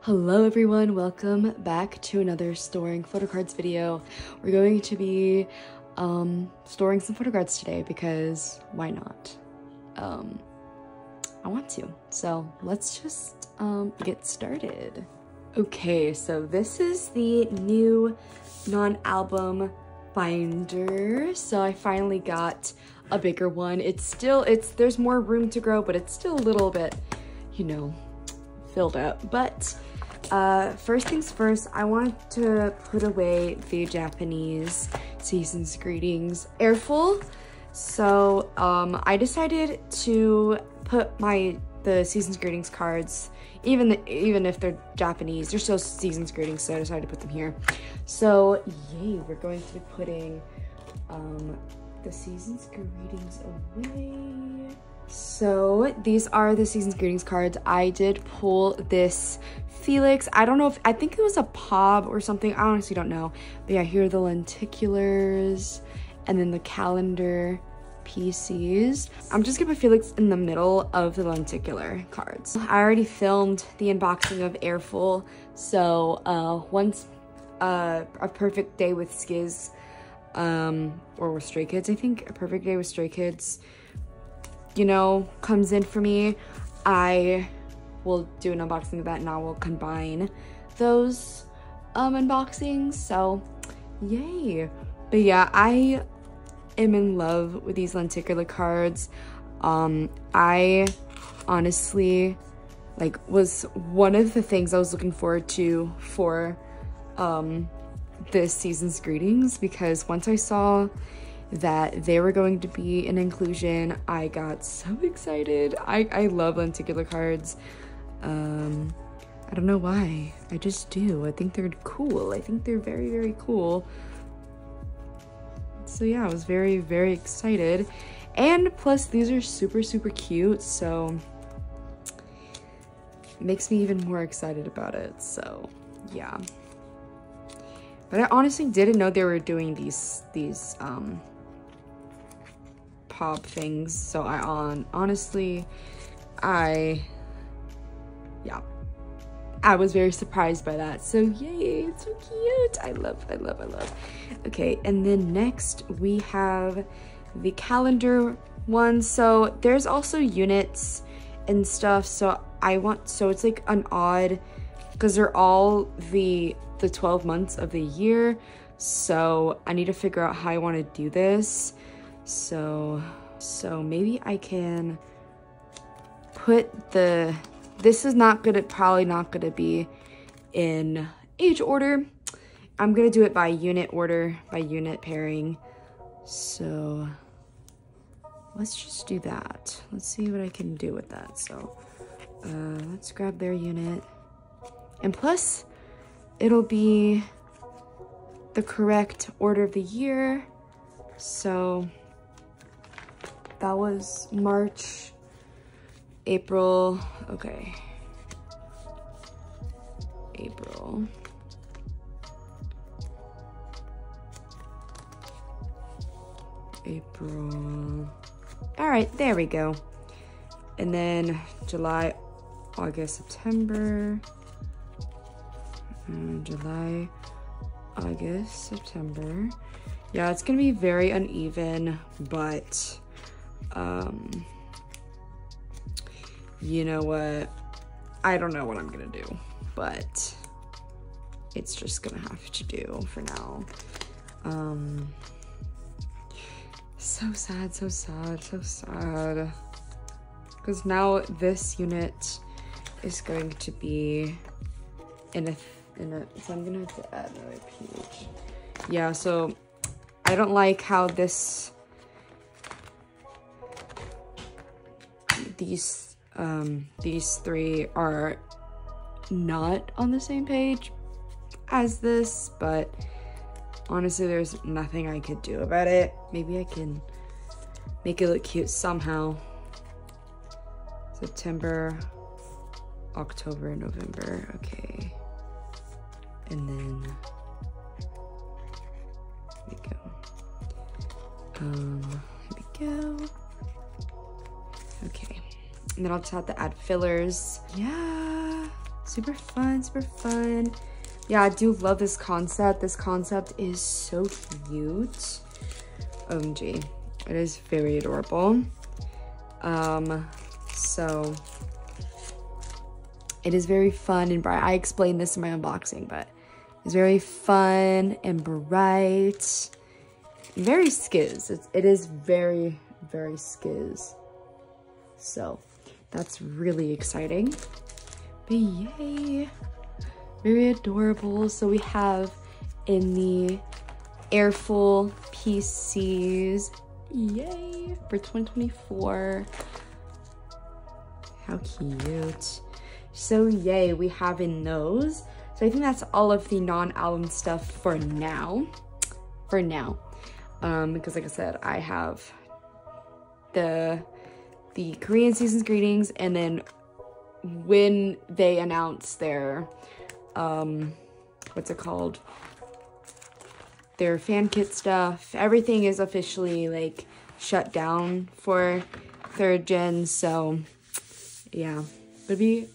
Hello everyone, welcome back to another storing photocards video. We're going to be storing some photocards today because why not? I want to. So let's just get started. Okay, so this is the new non-album binder. So I finally got a bigger one. There's more room to grow, but it's still a little bit, you know, filled up. But first things first, I want to put away the Japanese season's greetings, Airful. So I decided to put the season's greetings cards, even if they're Japanese, they're still season's greetings, so I decided to put them here. So yay, we're going to be putting the season's greetings away. So these are the season's greetings cards. I did pull this Felix. I don't know if, I think it was a POB or something. I honestly don't know. But yeah, here are the lenticulars and then the calendar PCs. I'm just gonna put Felix in the middle of the lenticular cards. I already filmed the unboxing of Airful. So once A Perfect Day with Skiz, or with Stray Kids, I think A Perfect Day with Stray Kids, you know, comes in for me, I will do an unboxing of that and I will combine those unboxings. So yay. But yeah, I am in love with these lenticular cards. I honestly, like, was one of the things I was looking forward to for this season's greetings, because once I saw that they were going to be an inclusion, I got so excited. I love lenticular cards. I don't know why, I just do. I think they're cool. I think they're very, very cool. So yeah, I was very, very excited. And plus these are super, super cute. So it makes me even more excited about it. So yeah. But I honestly didn't know they were doing these pop things, so I was very surprised by that. So yay, it's so cute. I love. Okay, and then next we have the calendar one. So there's also units and stuff, so it's like an odd, because they're all the 12 months of the year, so I need to figure out how I want to do this. So maybe I can put this is probably not gonna be in age order. I'm gonna do it by unit order, by unit pairing. So let's just do that. Let's see what I can do with that. So let's grab their unit. And plus it'll be the correct order of the year. So that was March, April, okay. April. April. All right, there we go. And then July, August, September. July, August, September. Yeah, it's gonna be very uneven, but you know what, I don't know what I'm gonna do, but it's just gonna have to do for now. So sad, because now this unit is going to be so I'm gonna have to add another page. Yeah, so I don't like how these three are not on the same page as this, but honestly there's nothing I could do about it. Maybe I can make it look cute somehow. September, October, November, okay. And then here we go. Okay, and then I'll just have to add fillers. Yeah, super fun, super fun. Yeah, I do love this concept. This concept is so cute. OMG, it is very adorable. So it is very fun and bright. I explained this in my unboxing, but it's very fun and bright. Very Skiz. It is very, very Skiz. So that's really exciting. But yay. Very adorable. So we have in the Airful PCs. Yay. For 2024. How cute. So yay, we have in those. So I think that's all of the non-album stuff for now. For now. Because like I said, I have the Korean season's greetings, and then when they announce their what's it called, their fan kit stuff, everything is officially like shut down for 3rd gen. So yeah, would be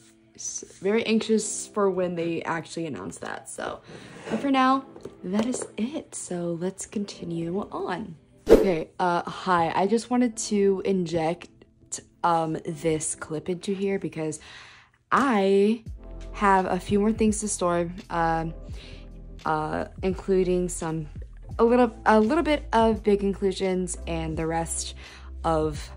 very anxious for when they actually announce that. So but for now, that is it. So let's continue on. Okay, hi, I just wanted to inject this clip into here because I have a few more things to store, including some a little bit of big inclusions and the rest of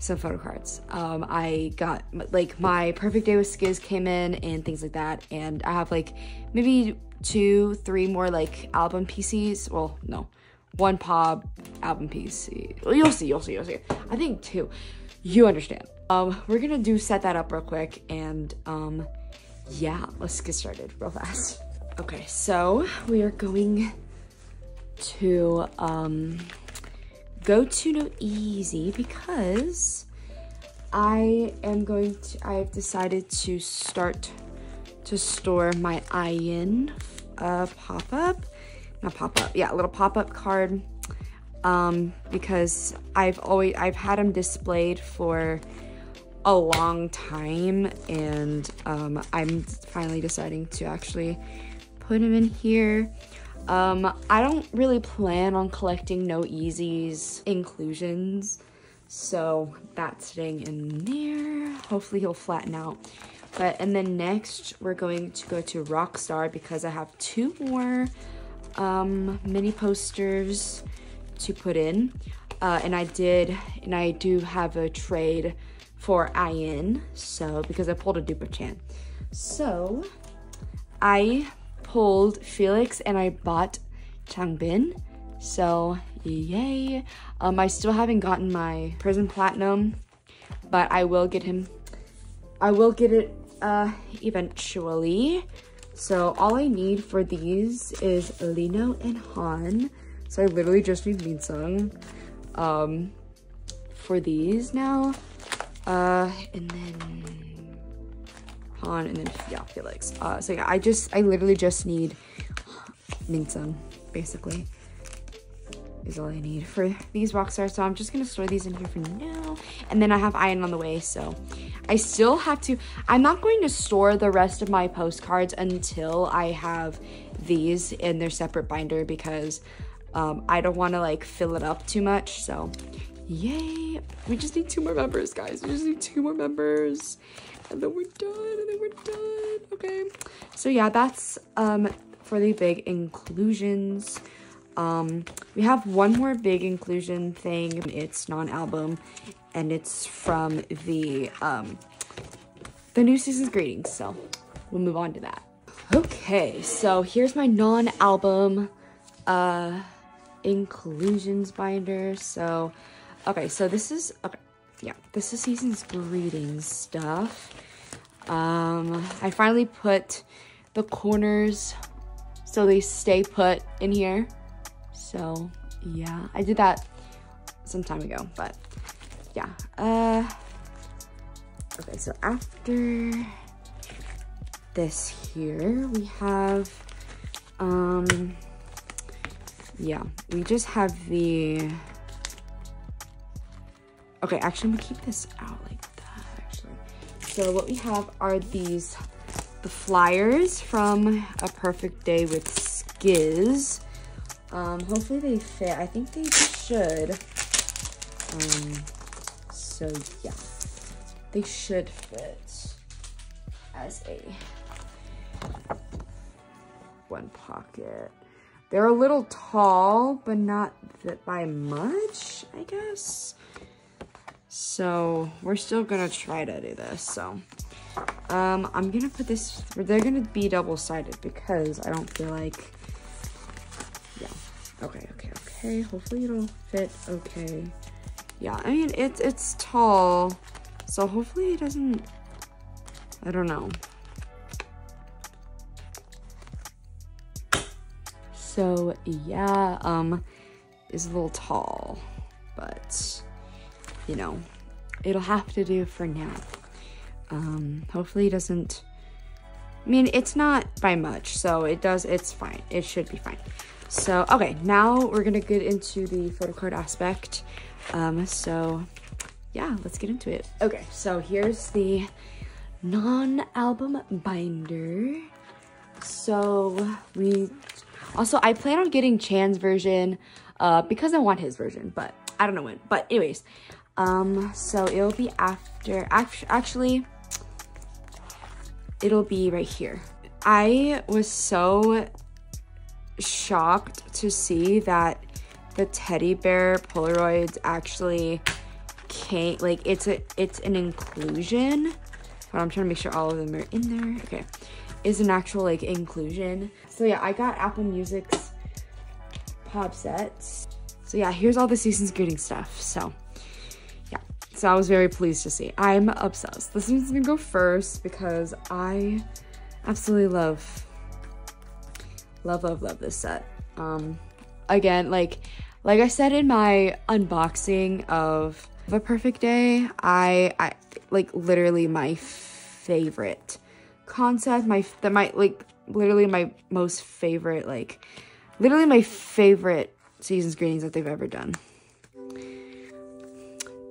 some photo cards. I got like my Perfect Day with Skiz came in and things like that, and I have like maybe 2-3 more like album PCs. Well, no, 1 pop album PC. You'll see. I think 2. You understand. We're gonna set that up real quick, and yeah, let's get started real fast. Okay, so we are going to go to Noeasy because I've decided to start to store my I.N little pop-up card. Because I've had them displayed for a long time, and I'm finally deciding to actually put them in here. I don't really plan on collecting Noeasy's inclusions, so that's staying in there. Hopefully he'll flatten out. And then next we're going to go to Rockstar because I have 2 more mini posters to put in, and I do have a trade for I.N, so because I pulled a dupe of Chan. So I pulled Felix and I bought Changbin, so yay. I still haven't gotten my Prison Platinum, but I will get him. I will get it eventually. So all I need for these is Lino and Han. So I literally just need Minsung for these now. And then Han, and then yeah, Felix. So yeah, I literally just need Minsung, basically. Is all I need for these Rockstars. So I'm just gonna store these in here for now. And then I have I.N on the way, so I still have to, I'm not going to store the rest of my postcards until I have these in their separate binder because I don't want to like fill it up too much. So yay, we just need 2 more members, guys. We just need 2 more members, and then we're done, okay. So yeah, that's for the big inclusions. We have 1 more big inclusion thing. It's non-album, and it's from the new season's greetings, so we'll move on to that. Okay, so here's my non-album inclusions binder. So okay, so this is okay, yeah, this is season's greetings stuff. I finally put the corners so they stay put in here, so yeah, I did that some time ago, but yeah, Okay, so after this here, we have, yeah, we just have the, okay, actually, I'm gonna keep this out like that, actually. So what we have are these, the flyers from A Perfect Day with Skiz. Hopefully they fit. I think they should. So yeah, they should fit as a one pocket. They're a little tall, but not that by much, I guess. So we're still gonna try to do this. So I'm gonna put this. They're gonna be double-sided because I don't feel like. Yeah. Okay. Okay. Okay. Hopefully it'll fit. Okay. Yeah. I mean, it's tall, so hopefully it doesn't. I don't know. So yeah, it's a little tall, but you know, it'll have to do for now. Hopefully it doesn't, I mean, it's not by much, so it does, it's fine. It should be fine. So, okay, now we're gonna get into the photo card aspect. So yeah, let's get into it. Okay, so here's the non-album binder. So we, also I plan on getting Chan's version, because I want his version, but I don't know when, but anyways. So it'll be after, actually, it'll be right here. I was so shocked to see that the teddy bear Polaroids actually came, like it's an inclusion. But I'm trying to make sure all of them are in there. Okay, is an actual like inclusion. So yeah, I got Apple Music's pop sets. So yeah, here's all the season's greeting stuff, so. So I was very pleased to see. I'm obsessed. This one's gonna go first because I absolutely love this set. Again, like I said in my unboxing of A Perfect Day, I like literally my favorite concept, literally my favorite season's greetings that they've ever done.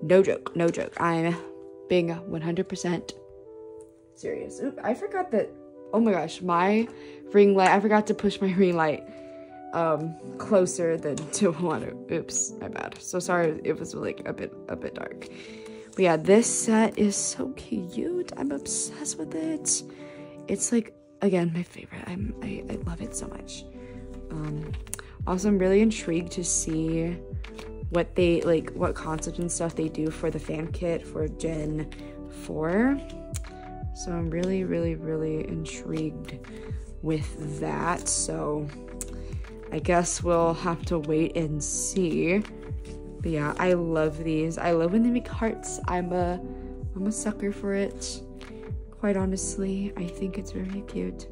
No joke, no joke. I'm being 100% serious. Oop, I forgot that, oh my gosh, my ring light, I forgot to push my ring light closer than to one. Oops, my bad. So sorry, it was like a bit dark. But yeah, this set is so cute. I'm obsessed with it. It's like, again, my favorite. I love it so much. Also, I'm really intrigued to see what they like, what concept and stuff they do for the fan kit for Gen 4. So I'm really, really, really intrigued with that. So I guess we'll have to wait and see. But yeah, I love these. I love when they make hearts. I'm a sucker for it. Quite honestly, I think it's very cute.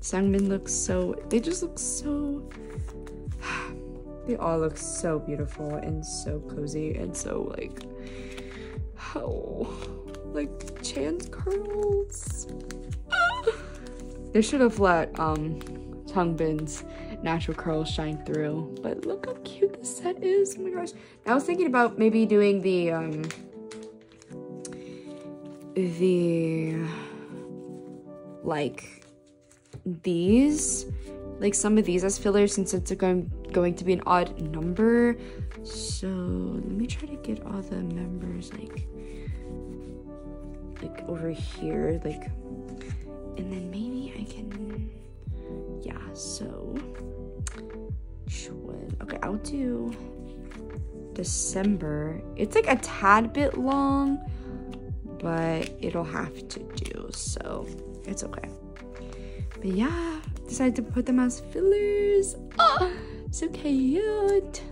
Seungmin looks so, they just look so, they all look so beautiful and so cozy and so like, oh, like Chan's curls. They should have let Changbin's natural curls shine through, but look how cute this set is. Oh my gosh. I was thinking about maybe doing the like these, like some of these as fillers since it's going to be an odd number. So let me try to get all the members like over here, like, and then maybe I can, yeah, so should, okay, I'll do December. It's like a tad bit long, but it'll have to do, so it's okay. But yeah, decided to put them as fillers. Oh, so cute.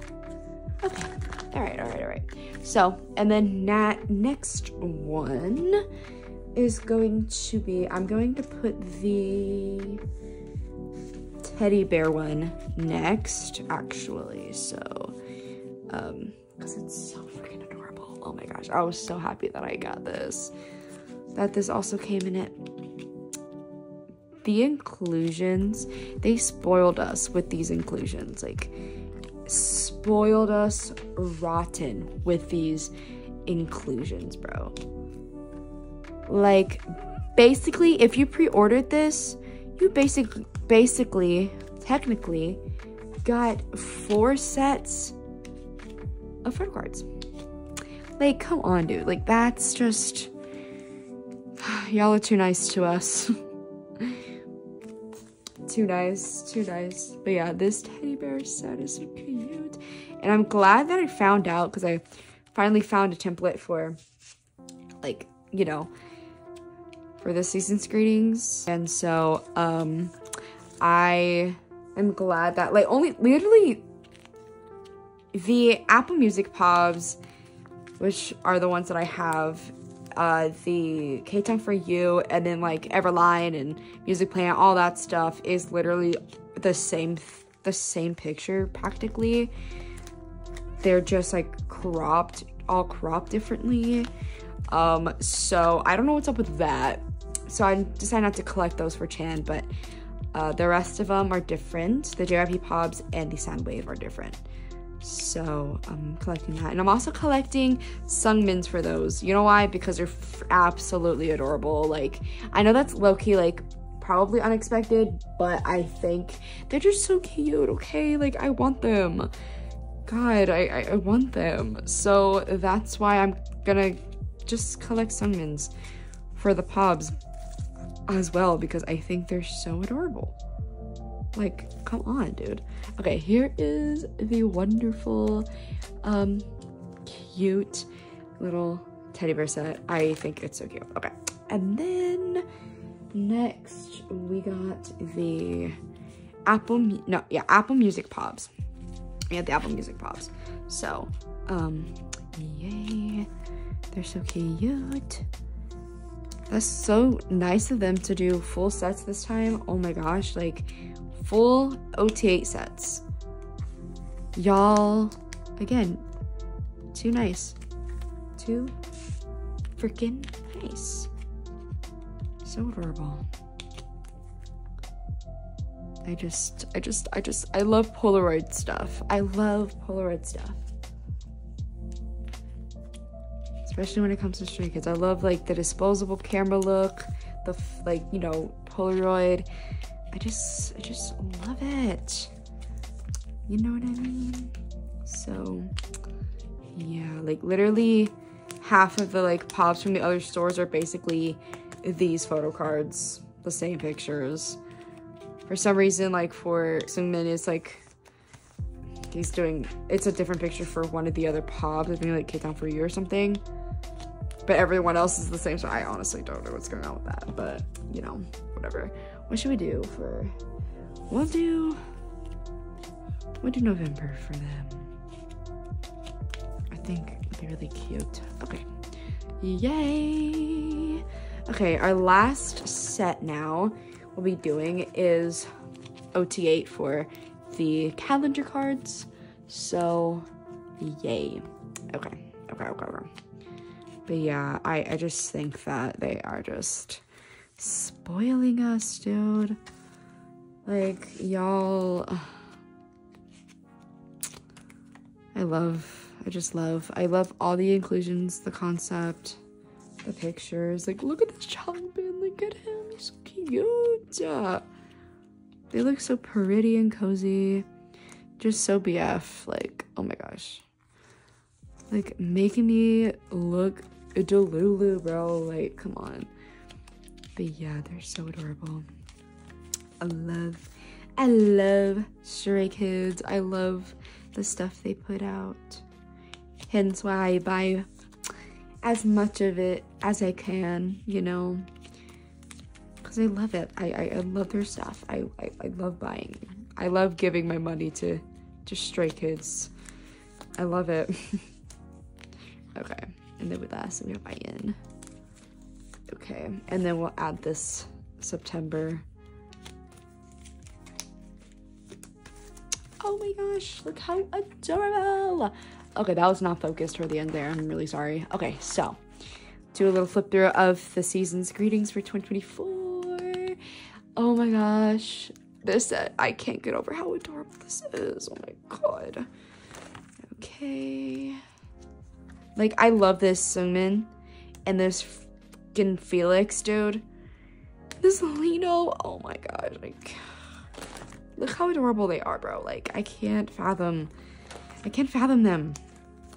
Okay, all right. So, and then that next one is going to be, I'm going to put the teddy bear one next, actually. So, because it's so freaking adorable. Oh my gosh, I was so happy that I got this. that this also came in it. The inclusions, they spoiled us with these inclusions, like spoiled us rotten with these inclusions, bro. Like, basically, if you pre-ordered this, you basically, technically, got 4 sets of credit cards. Like, come on, dude. Like, that's just... y'all are too nice to us. Too nice, too nice. But yeah, this teddy bear set is so cute. And I'm glad that I found out, because I finally found a template for, like, you know, for this season's greetings. And so, I am glad that, like, only, literally, the Apple Music Pops, which are the ones that I have, the K-Time For You, and then, like, Everline and Music Planet, all that stuff is literally the same picture, practically. They're just, like, cropped, all cropped differently. So I don't know what's up with that. So I decided not to collect those for Chan, but the rest of them are different. The JYP Pops and the Soundwave are different. So I'm collecting that. And I'm also collecting Seungmin's for those. You know why? Because they're absolutely adorable. Like, I know that's low-key, like, probably unexpected, but I think they're just so cute, okay? Like, I want them. God, I want them. So that's why I'm gonna just collect Seungmin's for the Pops as well, because I think they're so adorable. Like, come on, dude. Okay, here is the wonderful, cute little teddy bear set. I think it's so cute. Okay, and then next we got the Apple Music Pops. Yeah, the Apple Music Pops. So, yay. They're so cute. That's so nice of them to do full sets this time. Oh my gosh, like, full OTA sets. Y'all, again, too nice. Too freaking nice. So adorable. I love Polaroid stuff. I love Polaroid stuff. Especially when it comes to Stray Kids. I love, like, the disposable camera look, the, like, you know, Polaroid. I just love it. You know what I mean? So, yeah, like, literally half of the, like, Pops from the other stores are basically these photo cards, the same pictures. For some reason, like, for Seungmin, it's like, he's doing, it's a different picture for one of the other Pops, maybe like K-Town For You or something. But everyone else is the same, so I honestly don't know what's going on with that, but, you know, whatever. What should we do for, we'll do November for them. I think it'd be really cute. Okay, yay. Okay, our last set now we'll be doing is OT8 for the calendar cards. So, yay. Okay. But yeah, I just think that they are just spoiling us, dude. Like, y'all, I love all the inclusions, the concept, the pictures. Like, look at this Changbin, look at him, he's so cute. They look so pretty and cozy, just so BF. Like, oh my gosh, like, making me look a Delulu, bro. Like, come on. But yeah, they're so adorable. I love Stray Kids. I love the stuff they put out. Hence why I buy as much of it as I can, you know? Because I love it. I love their stuff. I love buying. I love giving my money to Stray Kids. I love it. Okay, and then with us, we have I.N. Okay, and then we'll add this September. Oh my gosh, look how adorable. Okay, that was not focused toward the end there. I'm really sorry. Okay, so do a little flip through of the season's greetings for 2024. Oh my gosh. This set, I can't get over how adorable this is. Oh my god. Okay. Like, I love this Seungmin and this fucking Felix, dude. This Lino, oh my god. Like, look how adorable they are, bro. Like, I can't fathom them.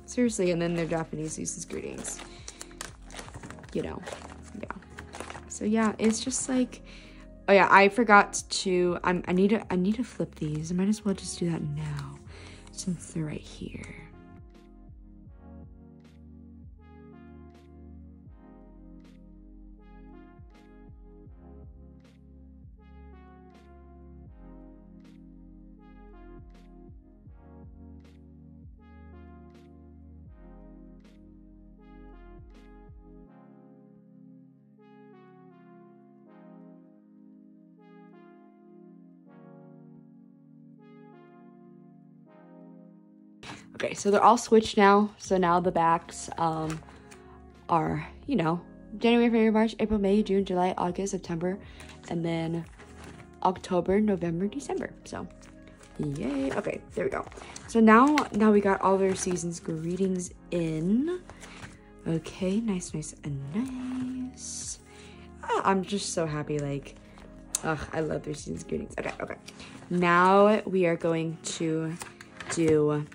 Seriously, and then their Japanese season's greetings. You know, yeah. So yeah, it's just like, oh yeah, I forgot to, I need to flip these. I might as well just do that now since they're right here. Okay, so they're all switched now. So now the backs are, you know, January, February, March, April, May, June, July, August, September, and then October, November, December. So, yay. Okay, there we go. So now we got all their season's greetings in. Okay, nice, nice, and nice. Oh, I'm just so happy, like, ugh, I love their season's greetings. Okay, okay. Now we are going to do...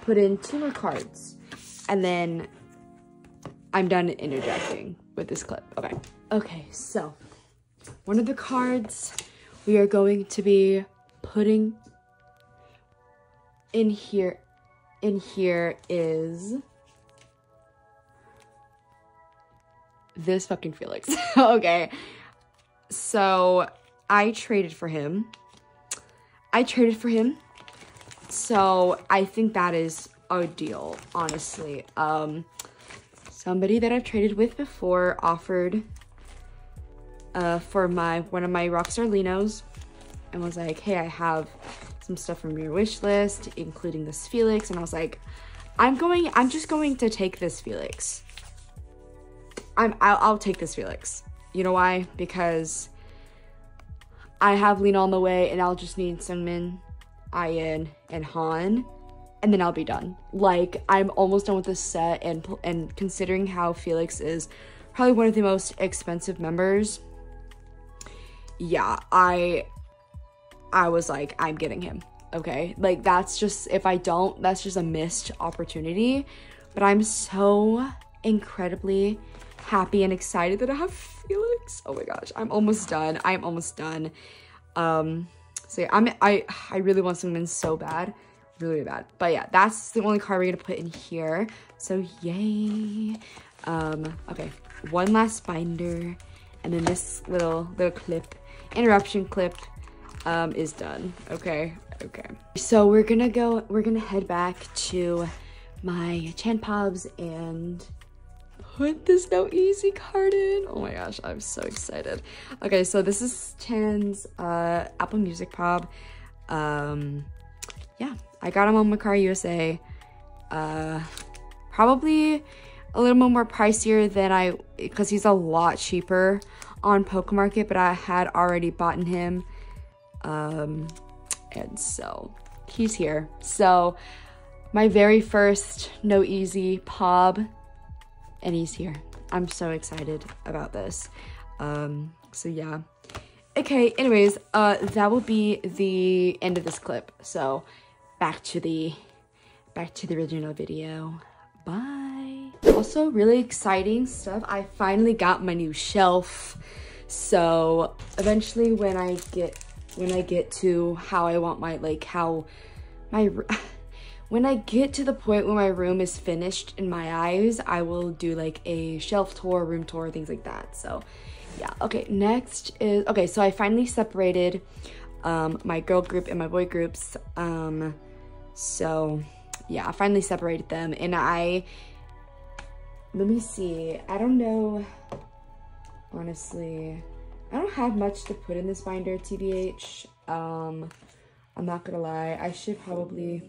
put in two more cards, and then I'm done interjecting with this clip. Okay. Okay, so one of the cards we are going to be putting in here is this fucking Felix. Okay. So I traded for him. So I think that is a deal, honestly. Somebody that I've traded with before offered for one of my Rockstar Linos and was like, hey, I have some stuff from your wish list, including this Felix. And I was like, I'm just going to take this Felix. I'll take this Felix. You know why? Because I have Lino on the way and I'll just need Seungmin, I.N, and Han, and then I'll be done. Like, I'm almost done with this set, and considering how Felix is probably one of the most expensive members, yeah, I was like, I'm getting him, okay? Like, that's just, if I don't, that's just a missed opportunity, but I'm so incredibly happy and excited that I have Felix. Oh my gosh, I'm almost done. So yeah, I really want Seungmin so bad, really bad. But yeah, that's the only card we're gonna put in here. So yay. Okay, one last binder, and then this little clip, interruption clip, is done. Okay, okay. So we're gonna head back to my Chan Pobs and put this Noeasy card in. Oh my gosh, I'm so excited. Okay, so this is Chan's Apple Music Pop. Yeah, I got him on Mercari USA. Probably a little bit more pricier than because he's a lot cheaper on Poke Market, but I had already bought him. And so he's here. So my very first Noeasy Pop. And he's here. I'm so excited about this. So yeah. Okay, anyways, that will be the end of this clip. So back to the original video. Bye. Also, really exciting stuff. I finally got my new shelf. So eventually when I get to how I want my, like, how my when I get to the point where my room is finished in my eyes, I will do like a shelf tour, room tour, things like that. So yeah, okay, next is, okay, so I finally separated my girl group and my boy groups. So yeah, I finally separated them, and let me see, I don't know, honestly, I don't have much to put in this binder, TBH. I'm not gonna lie, I should probably,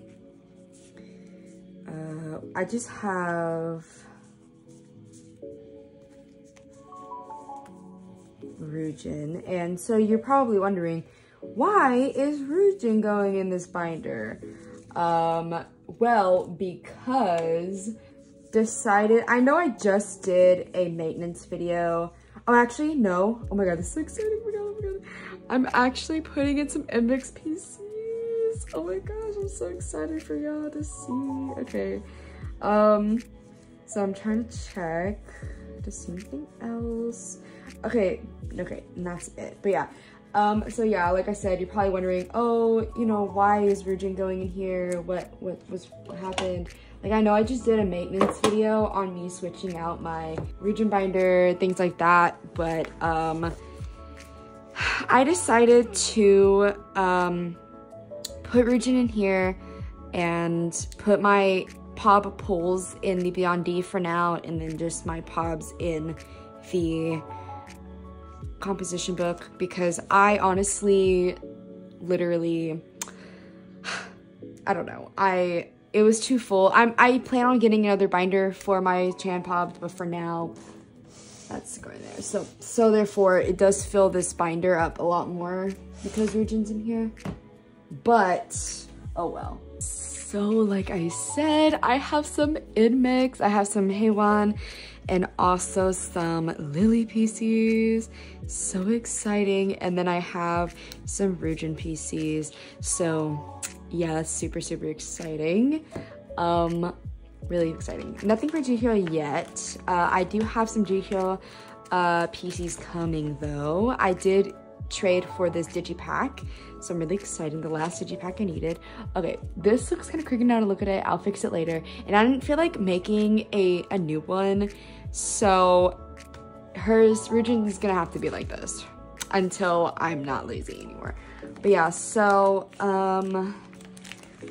I just have Ryujin. And so you're probably wondering, why is Ryujin going in this binder? Well, because I know I just did a maintenance video. Oh, actually, no. Oh my god, this is so exciting. Oh my god. I'm actually putting in some NMIXX PCs. Oh my gosh, I'm so excited for y'all to see. Okay. So I'm trying to check. Just something else. Okay, and that's it. But yeah. So yeah, like I said, you're probably wondering, oh, you know, why is Ryujin going in here? What happened? Like, I know I just did a maintenance video on me switching out my Ryujin binder, things like that, but I decided to put Ryujin in here and put my POB pulls in the Beyond D for now, and then just my POBs in the composition book, because I honestly literally it was too full. I plan on getting another binder for my Chan POB, but for now that's going there. So therefore it does fill this binder up a lot more because Ryujin's in here, but oh well. So like I said, I have some NMIXX, I have some Haewon, and also some Lily PCs, so exciting. And then I have some Ryujin PCs, so yeah, that's super exciting. Really exciting. Nothing for Jihyo yet. I do have some Jihyo PCs coming though. I did trade for this digipack, so I'm really excited. The last digipack I needed. Okay, this looks kind of crooked now to look at it. I'll fix it later. And I didn't feel like making a new one, so hers Ryujin is gonna have to be like this until I'm not lazy anymore. But yeah, so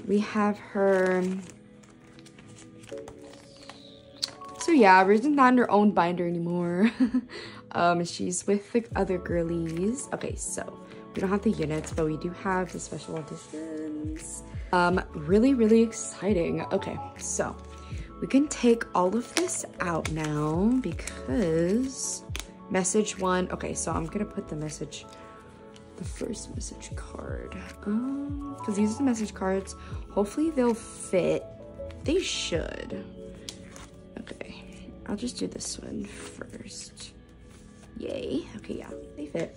we have her. So yeah, Ryujin's not in her own binder anymore. She's with the other girlies. Okay, so we don't have the units, but we do have the special auditions. Really exciting. Okay, so we can take all of this out now because message one. Okay, so I'm gonna put the first message card. Because these are the message cards. Hopefully they'll fit. They should. Okay, I'll just do this one first. Yay. Okay, yeah, they fit.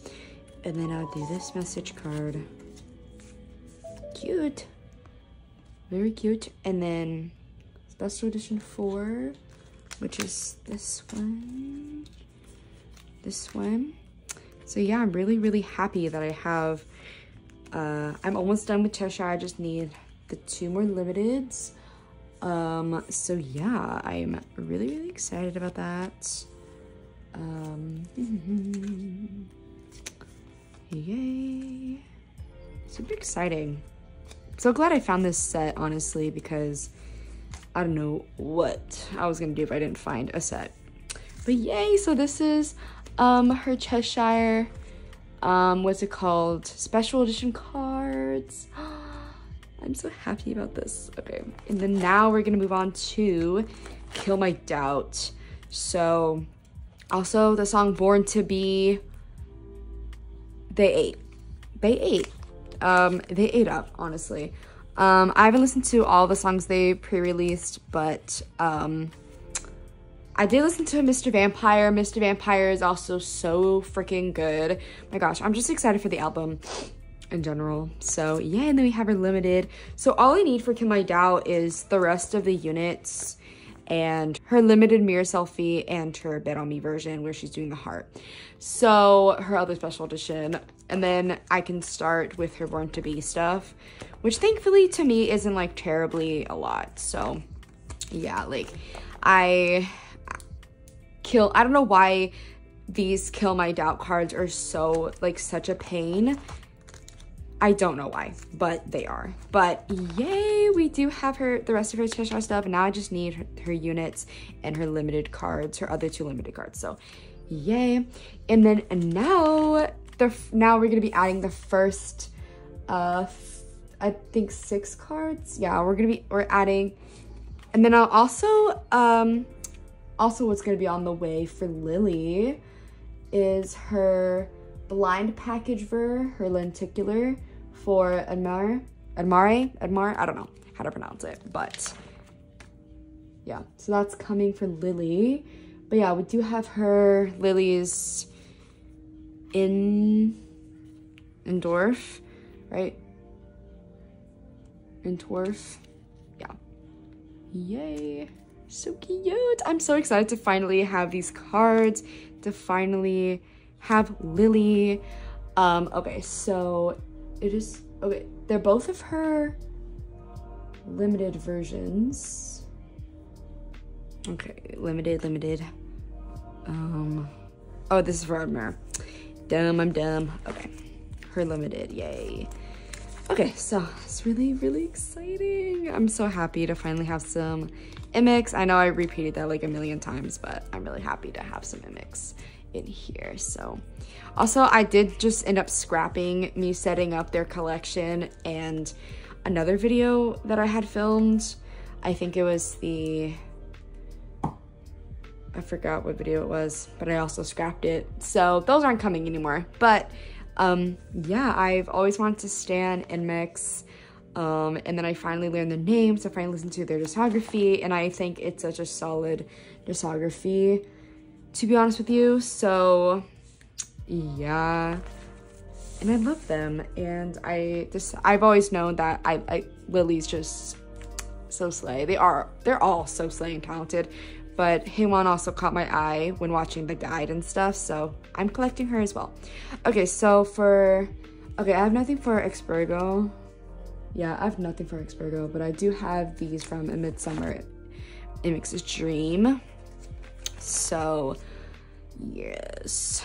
And then I'll do this message card. Cute. Very cute. And then special edition 4, which is this one. This one. So yeah, I'm really happy that I have, I'm almost done with Cheshire. I just need the 2 more limiteds. So yeah, I'm really excited about that. Yay. Super exciting. So glad I found this set, honestly, because I don't know what I was gonna do if I didn't find a set. But yay, so this is her Cheshire special edition cards. I'm so happy about this. Okay, and then now we're gonna move on to Kill My Doubt. So also the song Born to Be, they ate up, honestly. I haven't listened to all the songs they pre-released, but I did listen to Mr. Vampire. Mr. Vampire is also so freaking good. My gosh, I'm just excited for the album in general. So yeah, and then we have her limited. So all I need for Kill My Doubt is the rest of the units and her limited mirror selfie and her Bet On Me version where she's doing the heart. So her other special edition, and then I can start with her Born to Be stuff, which thankfully to me isn't like terribly a lot. So yeah, like I don't know why these Kill My Doubt cards are so like such a pain. I don't know why, but they are. But yay, we do have her, the rest of her Cheshire stuff, and now I just need her units and her limited cards, her other 2 limited cards, so yay. And then now we're gonna be adding the first, I think 6 cards. Yeah, we're adding, and then I'll also what's gonna be on the way for Lily is her blind package ver, her lenticular for Admare, I don't know how to pronounce it, but yeah, so that's coming for Lily. But yeah, we do have her Lily's Endorf, right? Endorf, yeah. Yay, so cute. I'm so excited to finally have these cards, to finally have Lily. Okay, so it is, okay, they're both of her limited versions. Okay, limited. Oh, this is for Admire. I'm dumb. Okay, her limited, yay. Okay, so it's really exciting. I'm so happy to finally have some NMIXX. I know I repeated that like a million times, but I'm really happy to have some NMIXX in here. So also I did just end up scrapping me setting up their collection and another video that I had filmed. I think it was the, I forgot what video it was, but I also scrapped it. So those aren't coming anymore. But yeah, I've always wanted to stan NMIXX. And then I finally learned their names. I finally listened to their discography, and I think it's such a solid discography, to be honest with you. So yeah, and I love them. And I've always known that Lily's just so slay. They're all so slay and talented. But Haewon also caught my eye when watching the guide and stuff, so I'm collecting her as well. Okay, so I have nothing for Xpergo. Yeah, I have nothing for Xpergo, but I do have these from A Midsummer NMIXX's Dream. So, yes,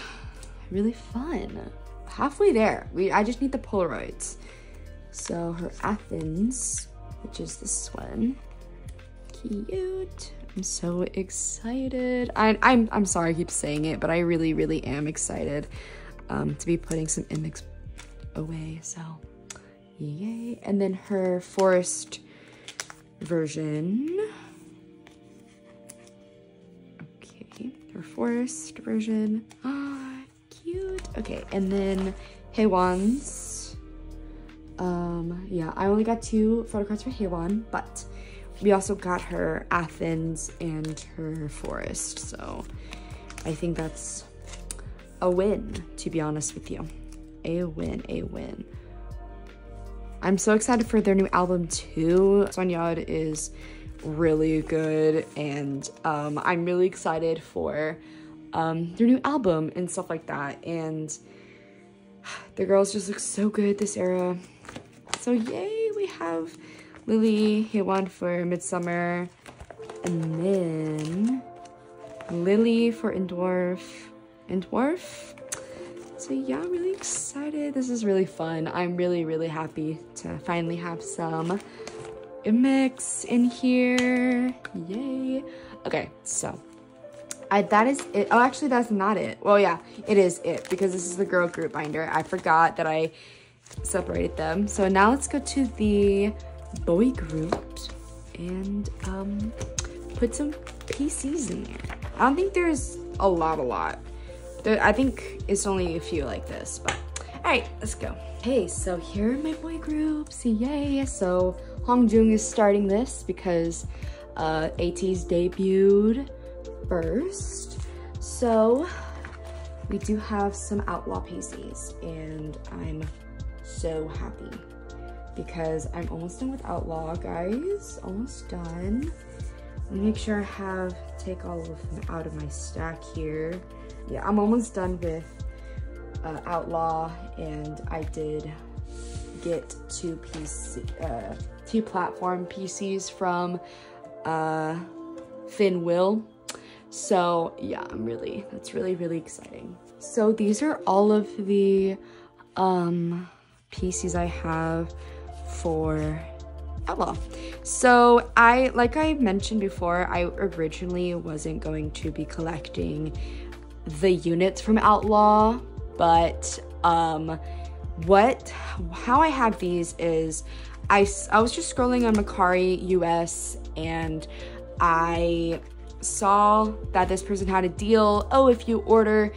really fun. Halfway there, I just need the Polaroids. So her Athens, which is this one, cute. I'm so excited. I'm sorry I keep saying it, but I really am excited to be putting some NMIXX away, so yay. And then her forest version. Okay, her forest version. Ah, cute. Okay, and then Haewon's. Yeah, I only got 2 photo cards for Haewon, but we also got her Athens and her forest, so I think that's a win, to be honest with you. A win. I'm so excited for their new album too. Sonyad is really good, and I'm really excited for their new album and stuff like that. And the girls just look so good this era. So yay, we have Lily, Haewon for Midsummer, and then Lily for Endorf. So yeah, I'm really excited. This is really fun. I'm really happy to finally have some NMIXX in here. Yay. Okay, so that is it. Oh, actually, that's not it. Well, yeah, it is it, because this is the girl group binder. I forgot that I separated them. So now let's go to the boy groups and put some PCs in there. I don't think there's a lot. I think it's only a few like this, but all right, let's go. Hey, so here are my boy groups, yay. So Hongjoong is starting this because Ateez debuted first. So we do have some outlaw PCs, and I'm so happy, because I'm almost done with Outlaw, guys. Almost done. Let me make sure I take all of them out of my stack here. Yeah, I'm almost done with Outlaw, and I did get 2 platform PCs from Finn Will. So yeah, that's really exciting. So these are all of the PCs I have for Outlaw. So like I mentioned before, I originally wasn't going to be collecting the units from Outlaw, but how I have these is I was just scrolling on Mercari US, and I saw that this person had a deal. Oh, if you order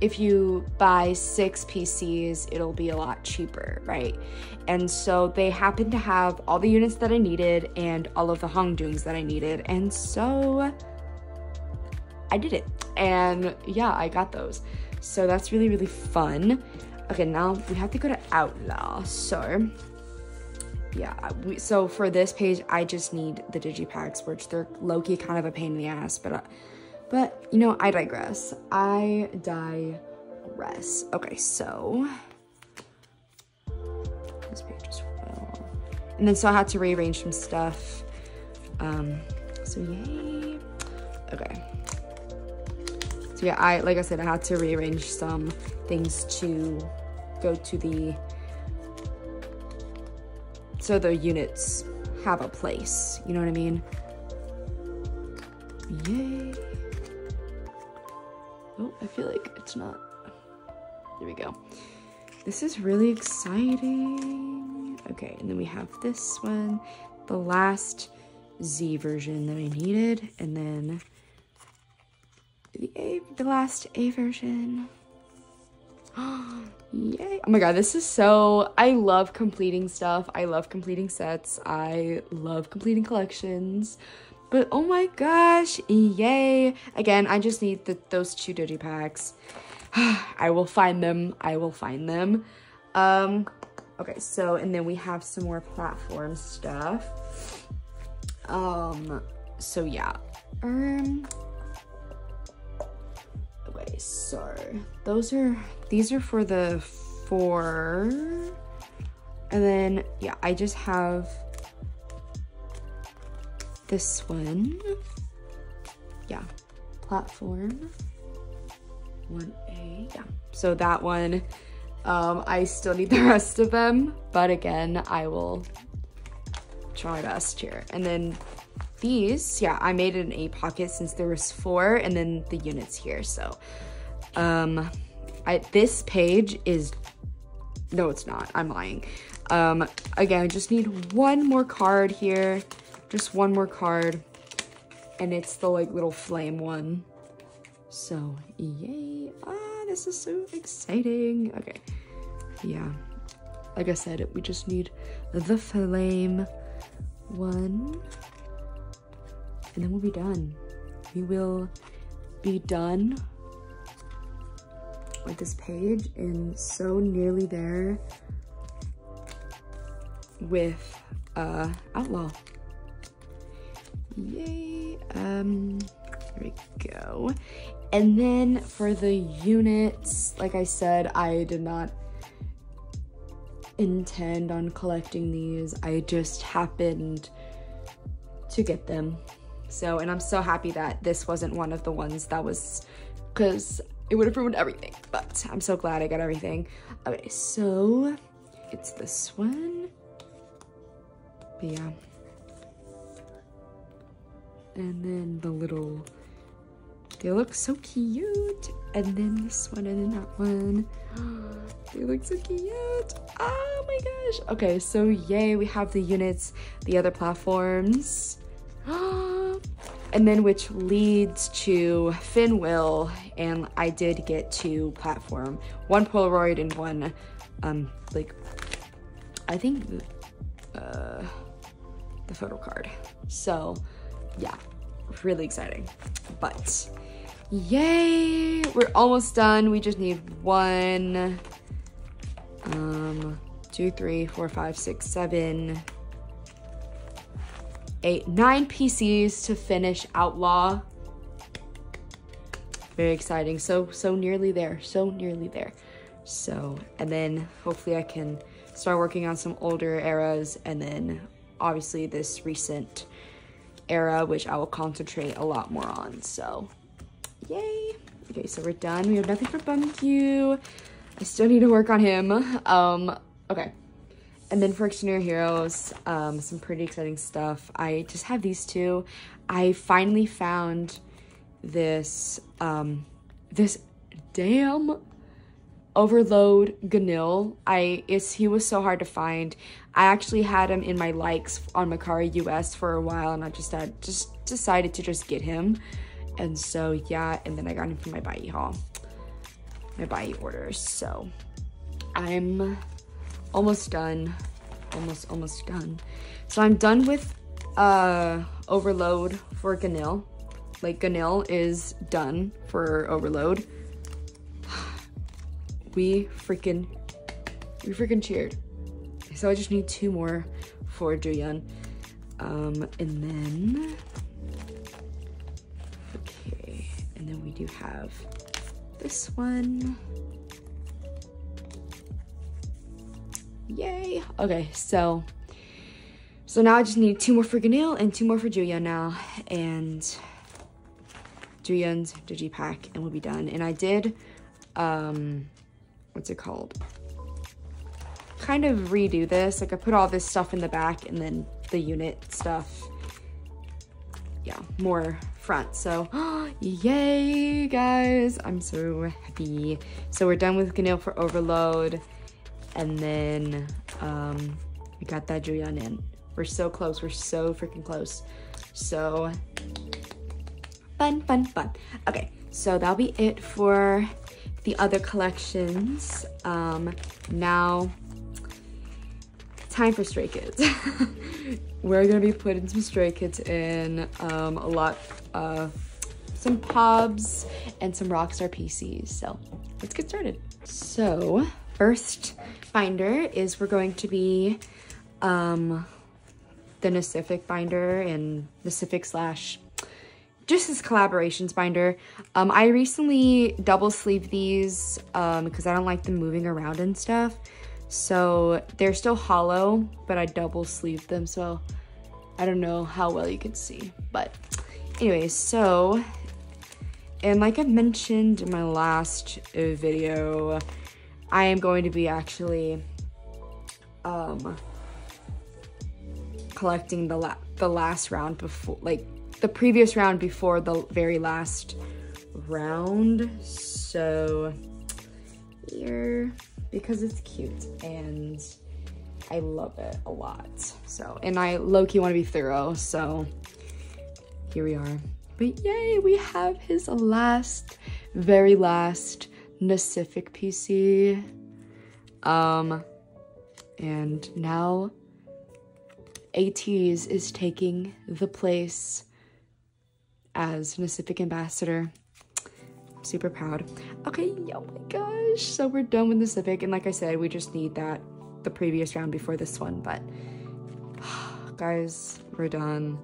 if you buy 6 PCs, it'll be a lot cheaper, right? And so they happened to have all the units that I needed and all of the Hongjoongs that I needed, and so I did it. And yeah, I got those. So that's really, really fun. Okay, now we have to go to Outlaw. So yeah, so for this page, I just need the digipacks, which they're low-key kind of a pain in the ass, but you know, I digress. I digress. Okay, so this page as well. And then so I had to rearrange some stuff. So yay. Okay. So yeah, I, like I said, I had to rearrange some things to go to the, so the units have a place, you know what I mean? Yay. Oh, I feel like it's not. There we go. This is really exciting. Okay, and then we have this one, the last Z version that I needed, and then the last A version. Yay. Oh my god, this is so, I love completing stuff. I love completing sets. I love completing collections. But oh my gosh, yay. Again, I just need those 2 digipacks. I will find them. I will find them. Okay, so, and then we have some more platform stuff. So yeah. Okay, so those are, these are for the 4, and then yeah, I just have this one. Yeah, platform 1A. Yeah, so that one. I still need the rest of them, but again, I will try best here. And then these, yeah, I made it an 8 pocket since there was 4, and then the units here. So this page is, no it's not, I'm lying. Again, I just need one more card here, just one more card, and it's the like little flame one. So yay. Ah, this is so exciting. Okay, yeah, like I said, we just need the flame one, and then we'll be done. We will be done with this page, and so nearly there with Outlaw. Yay. There we go. And then for the units, like I said, I did not intend on collecting these. I just happened to get them. So, and I'm so happy that this wasn't one of the ones that was, because it would have ruined everything, but I'm so glad I got everything. Okay, so it's this one. But yeah. And then the little, they look so cute. And then this one, and then that one. They look so cute. Oh my gosh. Okay, so yay, we have the units, the other platforms. And then which leads to Finwill, and I did get 2 platform, 1 Polaroid and 1, like, I think, the photo card. So yeah, really exciting, but yay, we're almost done. We just need 1, 2, 3, 4, 5, 6, 7, 8, 9 PCs to finish Outlaw. Very exciting. So nearly there, so nearly there. So, and then hopefully I can start working on some older eras, and then obviously this recent era, which I will concentrate a lot more on. So yay. Okay, so we're done. We have nothing for Bunkyu. I still need to work on him. Okay. And then for Xdinary Heroes, some pretty exciting stuff. I just have these 2. I finally found this, this damn Overload Gunil. He was so hard to find. I actually had him in my likes on Mercari US for a while, and I just decided to just get him. And so yeah, and then I got him from my Baiyi haul. my body orders. So I'm almost done, almost done. So I'm done with overload for Gunil. Like Gunil is done for overload. We freaking cheered. So I just need two more for Jooyeon. And then, okay, and then we do have this one. Yay. Okay, so now I just need two more for Gunil and two more for Jooyeon now, and Jooyeon's digipack, and we'll be done. And I did what's it called, kind of redo this. Like I put all this stuff in the back and then the unit stuff, yeah, more front. So yay guys, I'm so happy. So we're done with Gunil for overload, and then we got that Jooyeon in. We're so close, we're so freaking close. So fun. Okay, so that'll be it for the other collections. Now time for Stray Kids. We're gonna be putting some Stray Kids in, a lot of some POBs and some Rockstar PCs. So let's get started. So first binder is, we're going to be the Pacific binder and Pacific / just this collaborations binder. I recently double sleeved these because I don't like them moving around and stuff. So they're still hollow, but I double sleeved them. So I don't know how well you can see, but anyways, so, and like I mentioned in my last video, I am going to be actually collecting the last round before, like the previous round before the very last round. So here, because it's cute and I love it a lot. So, and I low-key want to be thorough. So here we are, but yay, we have his last, very last Pacific PC. And now Ateez is taking the place as Pacific ambassador. I'm super proud. Okay, oh my gosh. So we're done with Pacific, and like I said, we just need that the previous round before this one. But guys, we're done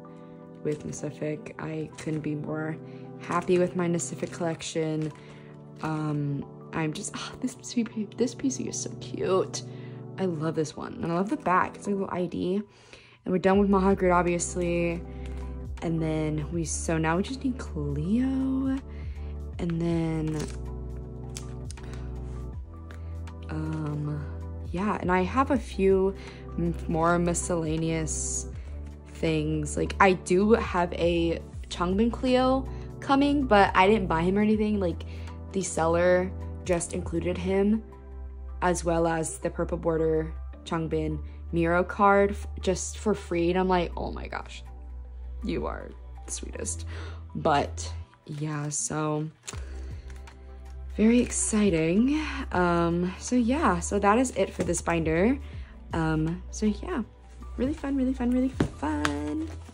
with Pacific. I couldn't be more happy with my Pacific collection. I'm just this PC is so cute. I love this one, and I love the back. It's like a little ID. And we're done with Maha Grid, obviously. And then now we just need Cleo. And then, yeah, and I have a few more miscellaneous things. Like I do have a Changbin Cleo coming, but I didn't buy him or anything. Like the seller just included him, as well as the purple border Changbin Miro card just for free. And I'm like, oh my gosh, you are the sweetest. But yeah, so very exciting. So yeah, so that is it for this binder. So yeah, really fun.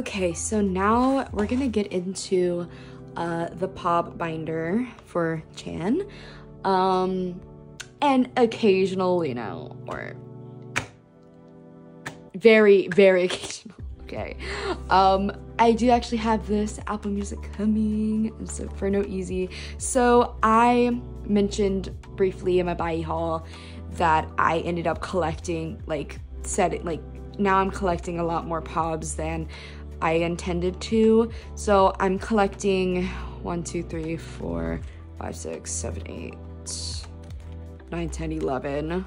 Okay, so now we're gonna get into the POB binder for Chan. And occasional Lino, or very, very occasional, okay. I do actually have this album music coming, and so for Noeasy. So I mentioned briefly in my buy haul that I ended up collecting, now I'm collecting a lot more POBs than I intended to. So I'm collecting 1, 2, 3, 4, 5, 6, 7, 8, 9, 10, 11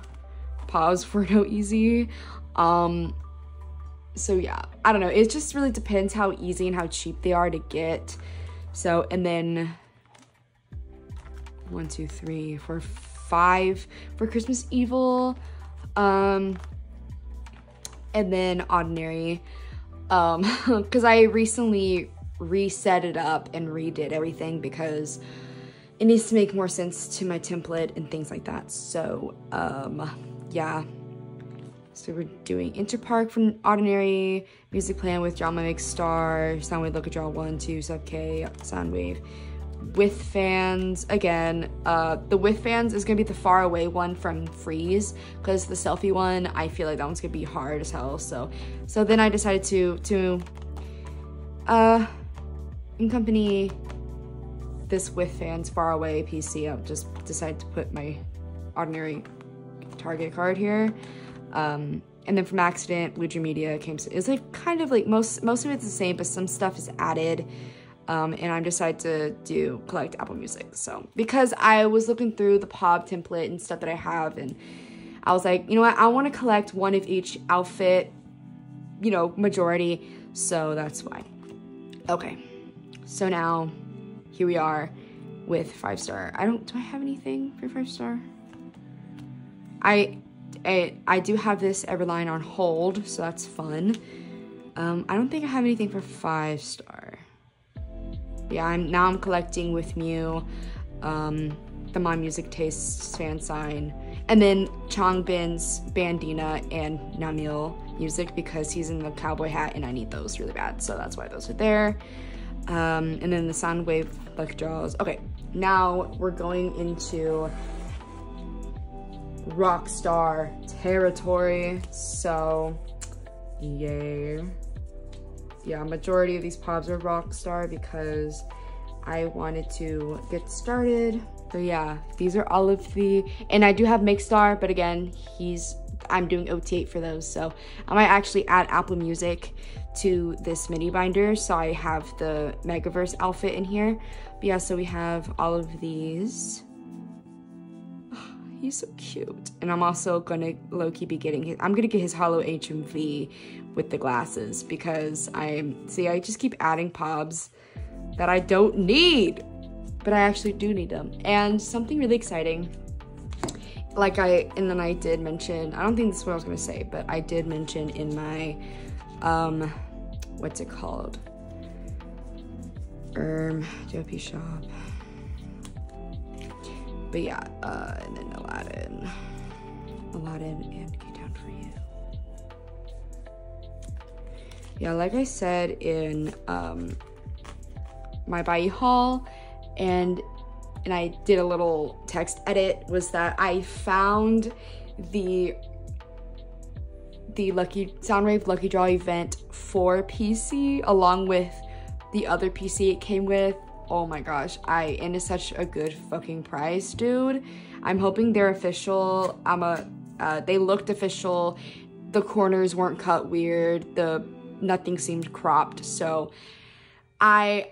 POBs for Noeasy. So yeah, I don't know, it just really depends how easy and how cheap they are to get. So, and then 1, 2, 3, 4, 5 for Christmas Evil, and then Ordinary, because I recently reset it up and redid everything because it needs to make more sense to my template and things like that. So, yeah. So we're doing Interpark from Ordinary, Music Plan with Drama Makestar, Soundwave Look at Draw 1, 2, Sub K, Soundwave. With Fans, again, the With Fans is gonna be the far away one from Freeze, because the selfie one, I feel like that one's gonna be hard as hell. So then I decided to accompany this With Fans far away PC. I'll just decide to put my Ordinary target card here. And then from Accident, Blue Dream Media came to, it's like kind of like most of it's the same, but some stuff is added. And I decided to collect Apple Music. So because I was looking through the POB template and stuff that I have, and I was like, you know what, I want to collect one of each outfit, you know, majority. So that's why. Okay. So now here we are with 5-star. Do I have anything for 5-star? I do have this Everline on hold, so that's fun. I don't think I have anything for 5-star. Yeah, I'm collecting With Mew, the My Music Tastes fan sign, and then Changbin's Bandina and Namil music because he's in the cowboy hat and I need those really bad, so that's why those are there. And then the Soundwave Luck Draws. Okay, now we're going into Rockstar territory, so yay. Yeah, majority of these POBs are Rockstar because I wanted to get started. So yeah, these are all of the, and I do have Makestar, but again, I'm doing OT8 for those, so I might actually add Apple Music to this mini binder, so I have the Megaverse outfit in here. But yeah, so we have all of these. He's so cute. And I'm also gonna low-key be getting his, I'm gonna get his holo HMV with the glasses because I just keep adding POBs that I don't need, but I actually do need them. And something really exciting, like I did mention, I don't think this is what I was gonna say, but I did mention in my, what's it called? Dopey shop. But yeah, and then Aladdin and Get Down For You. Yeah, like I said in my Bai haul, and I did a little text edit, was that I found the Soundwave Lucky Draw event for PC along with the other PC it came with. Oh my gosh, and it's such a good fucking price, dude. I'm hoping they're official. They looked official. The corners weren't cut weird. Nothing seemed cropped. So I'm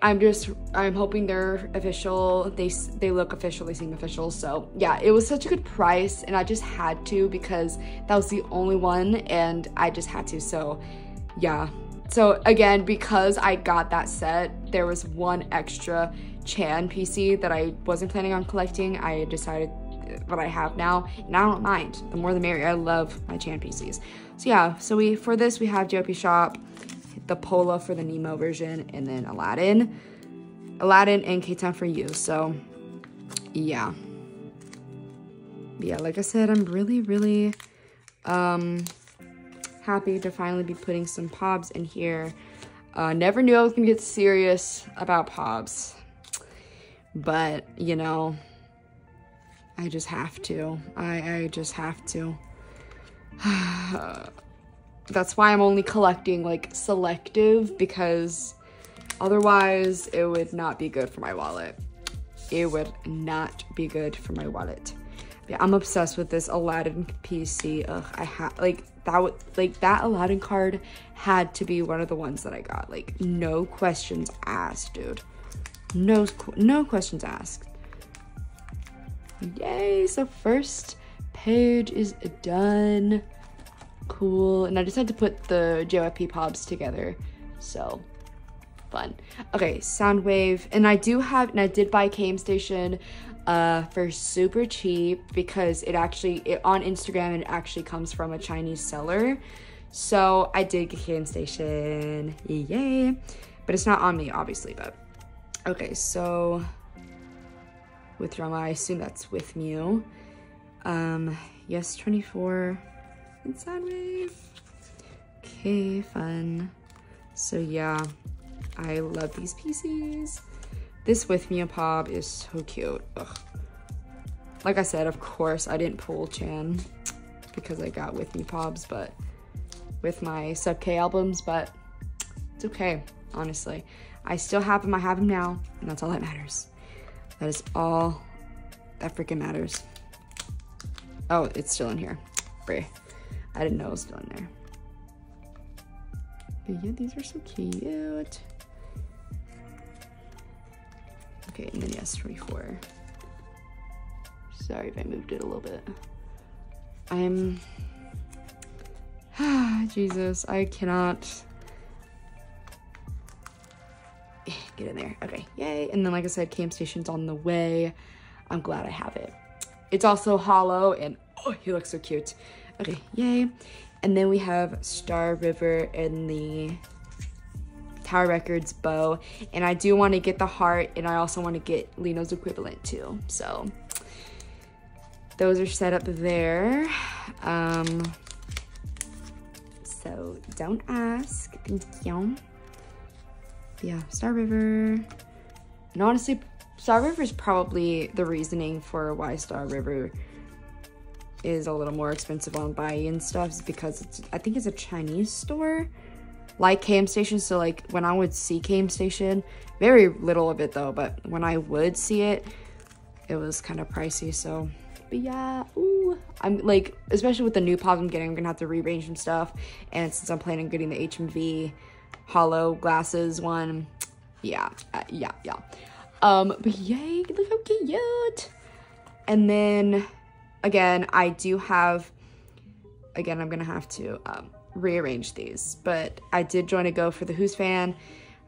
hoping they're official. They look official, they seem official. So yeah, it was such a good price and I just had to because that was the only one and I just had to, so yeah. So again, because I got that set, there was one extra Chan PC that I wasn't planning on collecting. I decided what I have now, and I don't mind. The more the merrier. I love my Chan PCs. So yeah, for this we have JP Shop, the Pola for the Nemo version, and then Aladdin and K-Town for You. So yeah. Yeah, like I said, I'm really, really happy to finally be putting some POBs in here. Never knew I was gonna get serious about POBs, but you know, I just have to. I just have to. That's why I'm only collecting like selective, because otherwise it would not be good for my wallet. It would not be good for my wallet. Yeah, I'm obsessed with this Aladdin PC. Ugh, that Aladdin card had to be one of the ones that I got. Like, no questions asked, dude. No questions asked. Yay, so first page is done. Cool, and I just had to put the JYP POBs together, so fun. Okay, Soundwave, and I did buy Game Station for super cheap because it on Instagram it actually comes from a Chinese seller, so I did get Game Station, yay, but it's not on me obviously. But okay, so with drama. I assume that's with Mew. Yes, 24. And Sideways. Okay, fun. So yeah, I love these PCs. This with Mew pop is so cute. Ugh. Like I said, of course, I didn't pull Chan because I got with Mew Pobs, but with my Sub K albums, but it's okay, honestly. I still have them, I have them now, and that's all that matters. That is all that freaking matters. Oh, it's still in here. Bray. I didn't know it was still in there. But yeah, these are so cute. Okay, and then yes, 24. Sorry if I moved it a little bit. I'm... Jesus, I cannot... Get in there. Okay, yay. And then like I said, Cam Station's on the way. I'm glad I have it. It's also hollow and oh, he looks so cute. Okay, yay. And then we have Star River and the Tower Records bow. And I do want to get the heart and I also want to get Lino's equivalent too. So those are set up there. So don't ask, thank you. Yeah, Star River. And honestly, Star River is probably the reasoning for why Star River is a little more expensive on buy-in stuff, is because it's, I think it's a Chinese store, like Cam Station. So like when I would see Cam Station, very little of it though, but when I would see it, it was kind of pricey. So, but yeah, ooh, I'm like, especially with the new pop I'm getting, I'm gonna have to rearrange some stuff. And since I'm planning on getting the HMV hollow glasses one, yeah. But yay, look how cute. And then again, I do have, again, I'm gonna have to rearrange these, but I did join a go for the Who's fan,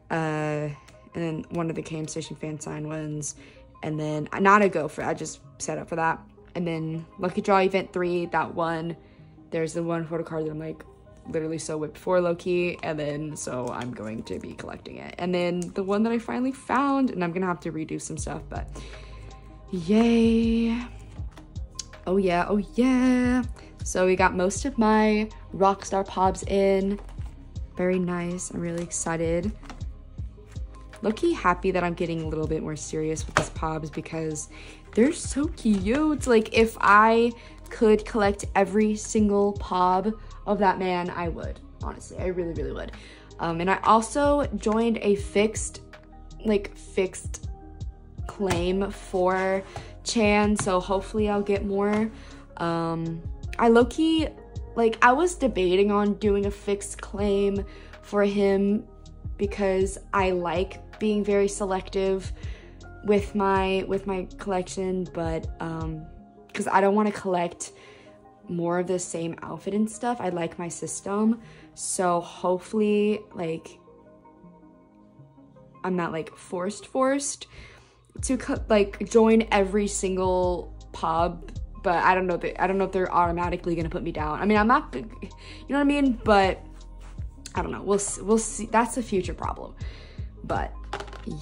and then one of the Cam Station fan sign ones, and then not a go for, I just set up for that. And then Lucky Draw Event 3, that one, there's the one photo card that I'm like, literally so whipped for low-key, and then so I'm going to be collecting it. And then the one that I finally found, and I'm gonna have to redo some stuff, but yay. Oh yeah, oh yeah. So we got most of my Rockstar Pobs in. Very nice, I'm really excited. Low-key happy that I'm getting a little bit more serious with these Pobs because they're so cute. Like if I could collect every single Pob of that man, I would, honestly, I really, really would. And I also joined a fixed claim for Chan, so hopefully I'll get more. I low-key, like, I was debating on doing a fixed claim for him because I like being very selective with my collection, but, because I don't want to collect more of the same outfit and stuff. I like my system, so hopefully like I'm not like forced to like join every single pub, but I don't know if they're automatically gonna put me down. I mean, I'm not, you know what I mean, but I don't know, we'll see. That's a future problem, but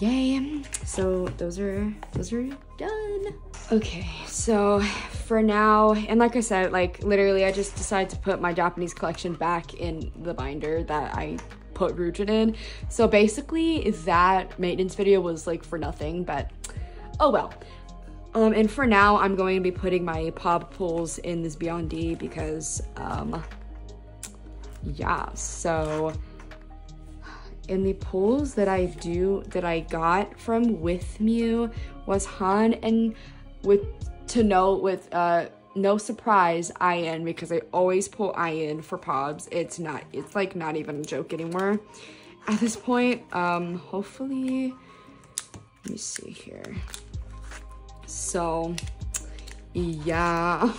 yay. So those are done. Okay, so for now, and like I said, like literally I just decided to put my Japanese collection back in the binder that I put Ryujin in, so basically that maintenance video was like for nothing, but oh well. And for now I'm going to be putting my Pob pulls in this Beyond D because yeah, so in the pulls that I got from with Mew was Han, and with no surprise, I.N, because I always pull I.N for Pobs. It's like not even a joke anymore at this point. Hopefully, let me see here. So yeah,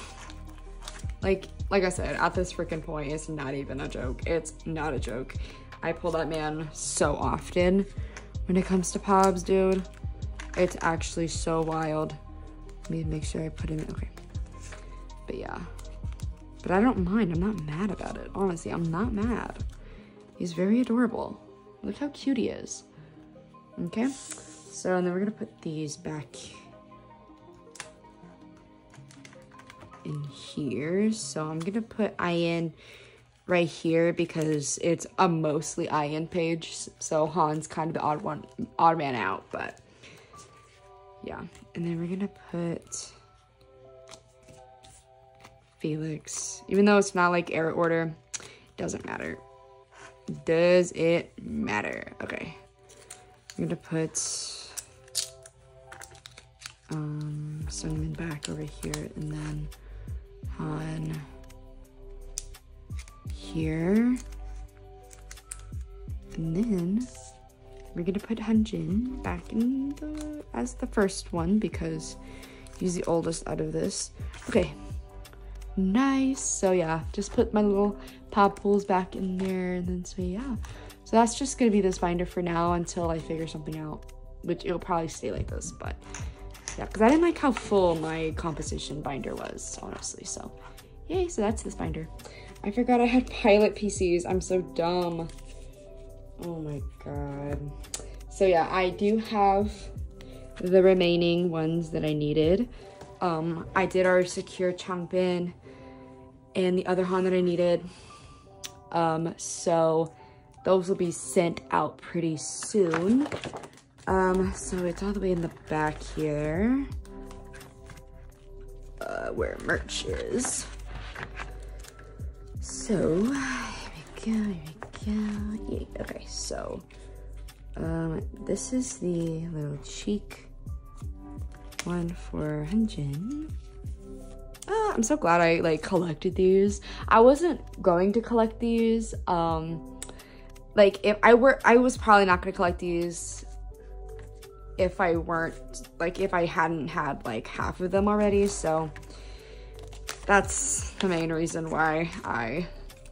like I said, at this freaking point, it's not even a joke. It's not a joke. I pull that man so often when it comes to Pobs, dude. It's actually so wild. Let me make sure I put in, okay. But yeah, but I don't mind. I'm not mad about it. Honestly, I'm not mad. He's very adorable. Look how cute he is. Okay, so and then we're gonna put these back in here. So I'm gonna put I.N right here because it's a mostly I.N page. So Han's kind of the odd one, odd man out, but yeah. And then we're gonna put Felix. Even though it's not like error order, it doesn't matter. Does it matter? Okay. I'm gonna put Seungmin back over here and then Han here. And then we're gonna put Hyunjin back in the as the first one because he's the oldest out of this. Okay. Nice. So yeah, just put my little pop pools back in there, and then so yeah, so that's just gonna be this binder for now until I figure something out, which it'll probably stay like this. But yeah, because I didn't like how full my composition binder was, honestly. So yay, so that's this binder. I forgot I had pilot PCs. I'm so dumb. Oh my god. So yeah, I do have the remaining ones that I needed. I did already secure Changbin and the other Han that I needed. So those will be sent out pretty soon. So it's all the way in the back here, where merch is. So here we go, yeah, okay, so, this is the little cheek one for Hyunjin. I'm so glad I like collected these. I wasn't going to collect these. Like if I were, I was probably not gonna collect these if I weren't, like if I hadn't had like half of them already. So that's the main reason why I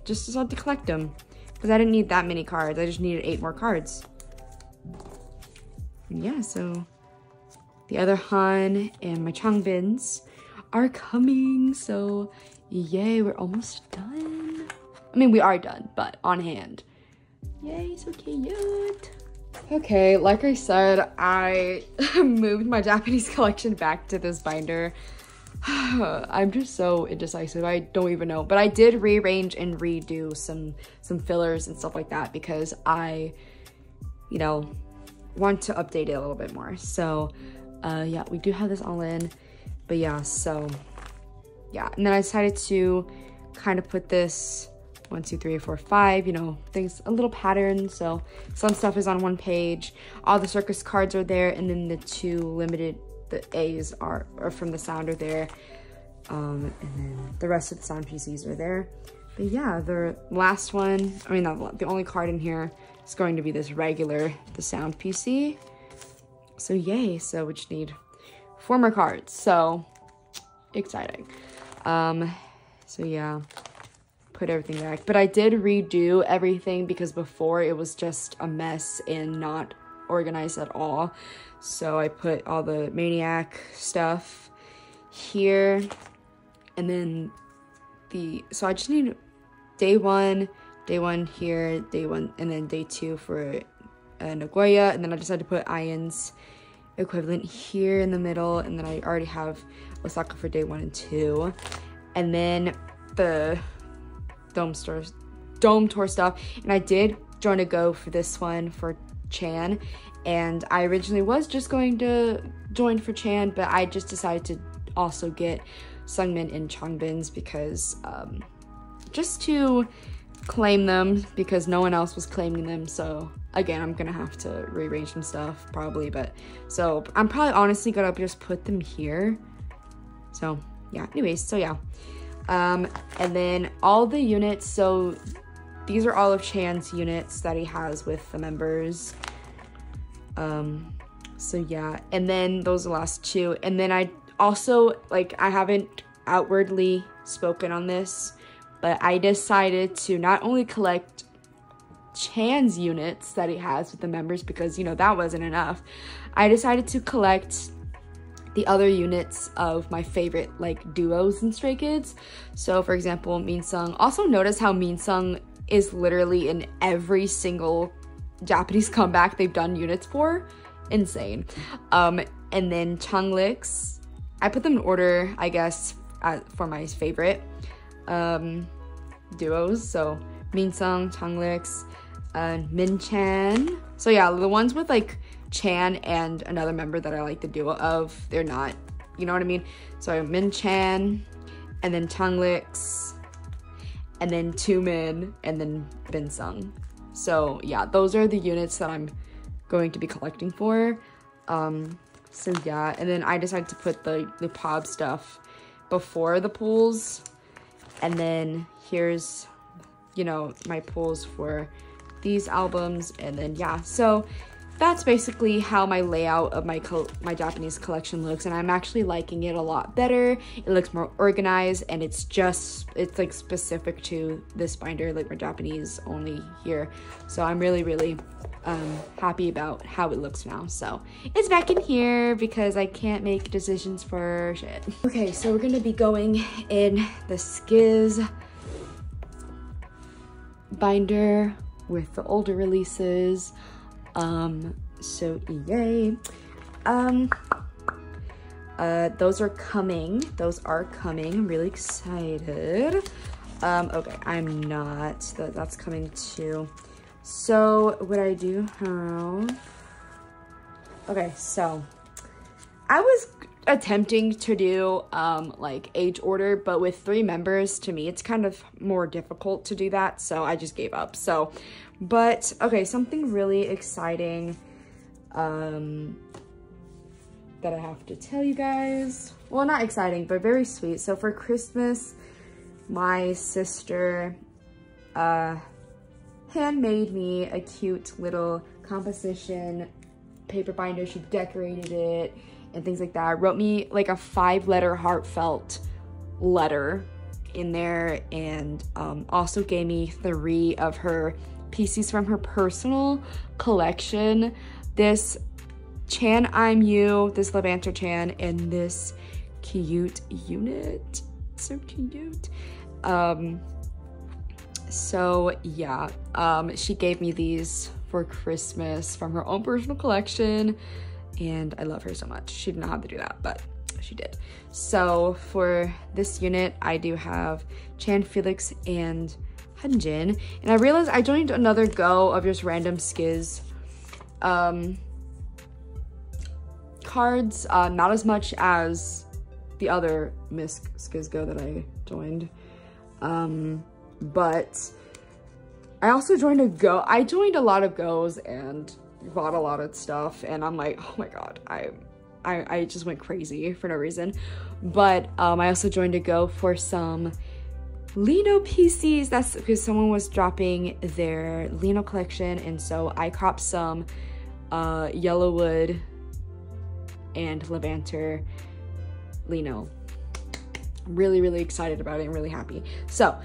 just decided to collect them, because I didn't need that many cards. I just needed 8 more cards. Yeah, so the other Han and my Changbins are coming, so yay, we're almost done. I mean, we are done, but on hand. Yay, so cute. Okay, like I said, I moved my Japanese collection back to this binder. I'm just so indecisive, I don't even know. But I did rearrange and redo some fillers and stuff like that because I, you know, want to update it a little bit more. So yeah, we do have this all in, but yeah, so yeah. And then I decided to kind of put this 1, 2, 3, 4, 5, you know, things, a little pattern. So some stuff is on one page, all the circus cards are there, and then the 2 limited, the A's are from the sound are there, and then the rest of the sound PCs are there. But yeah, the last one, I mean, not the only card in here is going to be this regular, the sound PC. So yay, so we just need 4 more cards, so exciting. So yeah, put everything back. But I did redo everything because before it was just a mess and not organized at all. So I put all the Maniac stuff here, and then the, so I just need day one here, day 1, and then day 2 for Nagoya, and then I decided to put I.N's equivalent here in the middle, and then I already have Osaka for day 1 and 2, and then the dome tour stuff. And I did join a go for this one for Chan, and I originally was just going to join for Chan, but I just decided to also get Seungmin and Changbin's because just to claim them, because no one else was claiming them. So again, I'm gonna have to rearrange some stuff probably, but so I'm probably honestly gonna just put them here. So yeah, anyways, so yeah, and then all the units, so these are all of Chan's units that he has with the members. So yeah, and then those are the last 2, and then I also, like, I haven't outwardly spoken on this, but I decided to not only collect Chan's units that he has with the members, because, you know, that wasn't enough. I decided to collect the other units of my favorite, like, duos in Stray Kids. So, for example, Minsung. Also notice how Minsung is literally in every single Japanese comeback they've done units for. Insane. And then Changliks. I put them in order, I guess. for my favorite duos. So Minsung, Changliks, and Minchan. So yeah, the ones with like Chan and another member that I like the duo of, they're not, you know what I mean? So Minchan, and then Changliks, and then Two Min, and then Bin Sung. So yeah, those are the units that I'm going to be collecting for. So yeah, and then I decided to put the pop stuff before the pools. And then here's, you know, my pools for these albums. And then yeah, so that's basically how my layout of my Japanese collection looks, and I'm actually liking it a lot better. It looks more organized, and it's like specific to this binder, like my Japanese only here. So I'm really happy about how it looks now. So it's back in here because I can't make decisions for shit. Okay, so we're gonna be going in the Skiz binder with the older releases. So yay. Those are coming. I'm really excited. Okay, I'm not. That's coming too. So what I do have, okay, so I was attempting to do like age order, but with three members, to me it's kind of more difficult to do that, so I just gave up. So but okay, something really exciting that I have to tell you guys. Well, not exciting, but very sweet. So for Christmas, my sister handmade me a cute little composition paper binder. She decorated it and things like that. Wrote me like a 5-letter heartfelt letter in there, and also gave me 3 of her pieces from her personal collection. This Chan I'm You, this Levanter Chan, and this cute unit. So cute. So yeah, she gave me these for Christmas from her own personal collection, and I love her so much. She did not have to do that, but she did. So for this unit, I do have Chan, Felix, and Hyunjin. And I realized I joined another go of just random Skiz cards, not as much as the other Skiz go that I joined, but I also joined a go. I joined a lot of goes and bought a lot of stuff, and I'm like, oh my god, I just went crazy for no reason. But I also joined a go for some Lino PCs. That's because someone was dropping their Lino collection, and so I copped some Yellowwood and Levanter Lino. I'm really excited about it. I'm really happy. So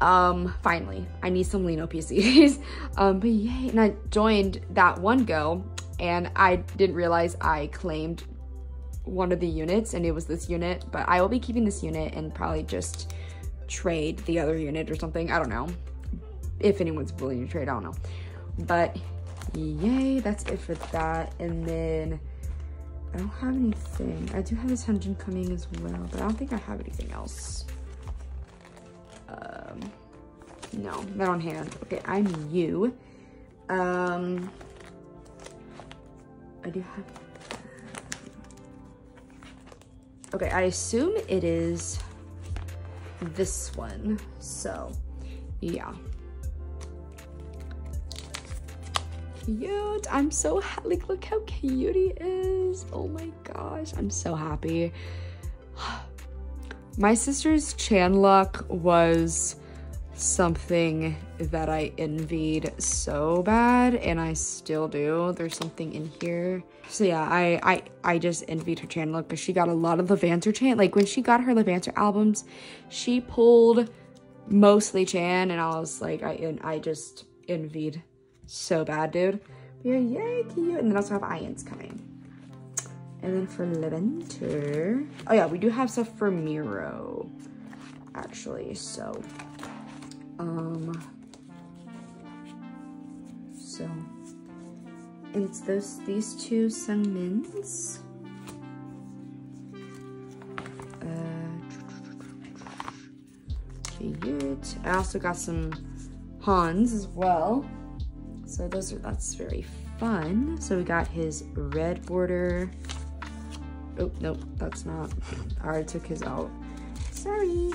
finally, I need some Lino PCs. But yay, and I joined that one go, and I didn't realize I claimed one of the units, and it was this unit, but I will be keeping this unit and probably just trade the other unit or something. I don't know if anyone's willing to trade, I don't know. But yay, that's it for that. And then I don't have anything. I do have this Hyunjin coming as well, but I don't think I have anything else. No, not on hand. Okay, I'm You. I do have. Okay, I assume it is this one. So, yeah. Cute. I'm so happy. Like, look how cute he is. Oh my gosh, I'm so happy. My sister's Chan luck was something that I envied so bad, and I still do. There's something in here. So yeah, I just envied her Chan luck because she got a lot of Levanter Chan. Like when she got her Levanter albums, she pulled mostly Chan, and I was like, I just envied so bad, dude. But yeah, yay, cute. And then also have I.N's coming. And then for Levanter, oh yeah, we do have stuff for Miro, actually. So, and it's these two Seungmins. cute. I also got some Hans as well. So those are, that's very fun. So we got his red border. Oh, nope, that's not. I already took his out. Sorry.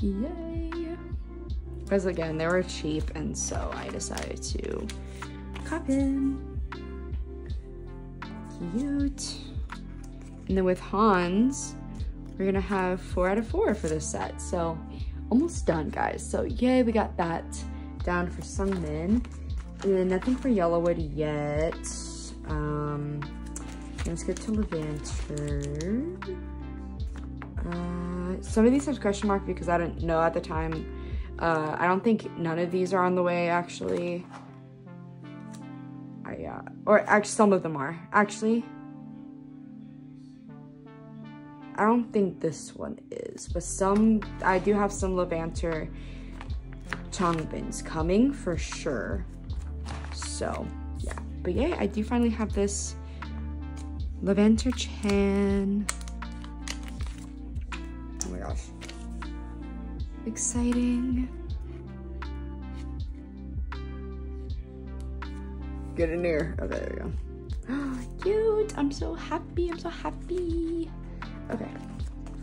Yay. Because again, they were cheap, and so I decided to cop in. Cute. And then with Hans, we're gonna have 4 out of 4 for this set. So almost done, guys. So yay, we got that down for Seungmin. And then nothing for Yellowwood yet. Let's get to Levanter. Some of these have question mark because I didn't know at the time. I don't think none of these are on the way, actually. Or actually, some of them are. Actually, I don't think this one is, but some, I do have some Levanter Changbins coming for sure. So, yeah. But yeah, I do finally have this Levanter Chan. Oh my gosh. Exciting. Get in here. Okay, there we go. Oh, cute. I'm so happy. I'm so happy. Okay,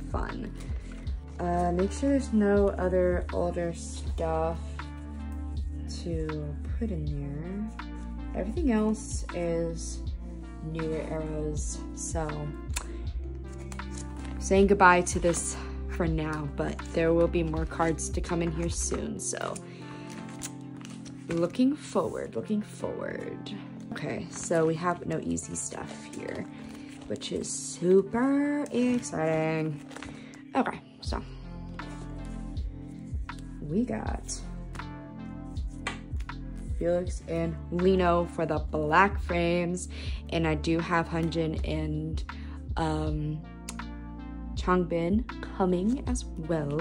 fun. Make sure there's no other older stuff to put in there. Everything else is newer eras, so saying goodbye to this for now, but there will be more cards to come in here soon, so looking forward, looking forward. Okay, so we have Noeasy stuff here, which is super exciting. Okay, so we got Felix and Lino for the black frames, and I do have Hyunjin and Changbin coming as well.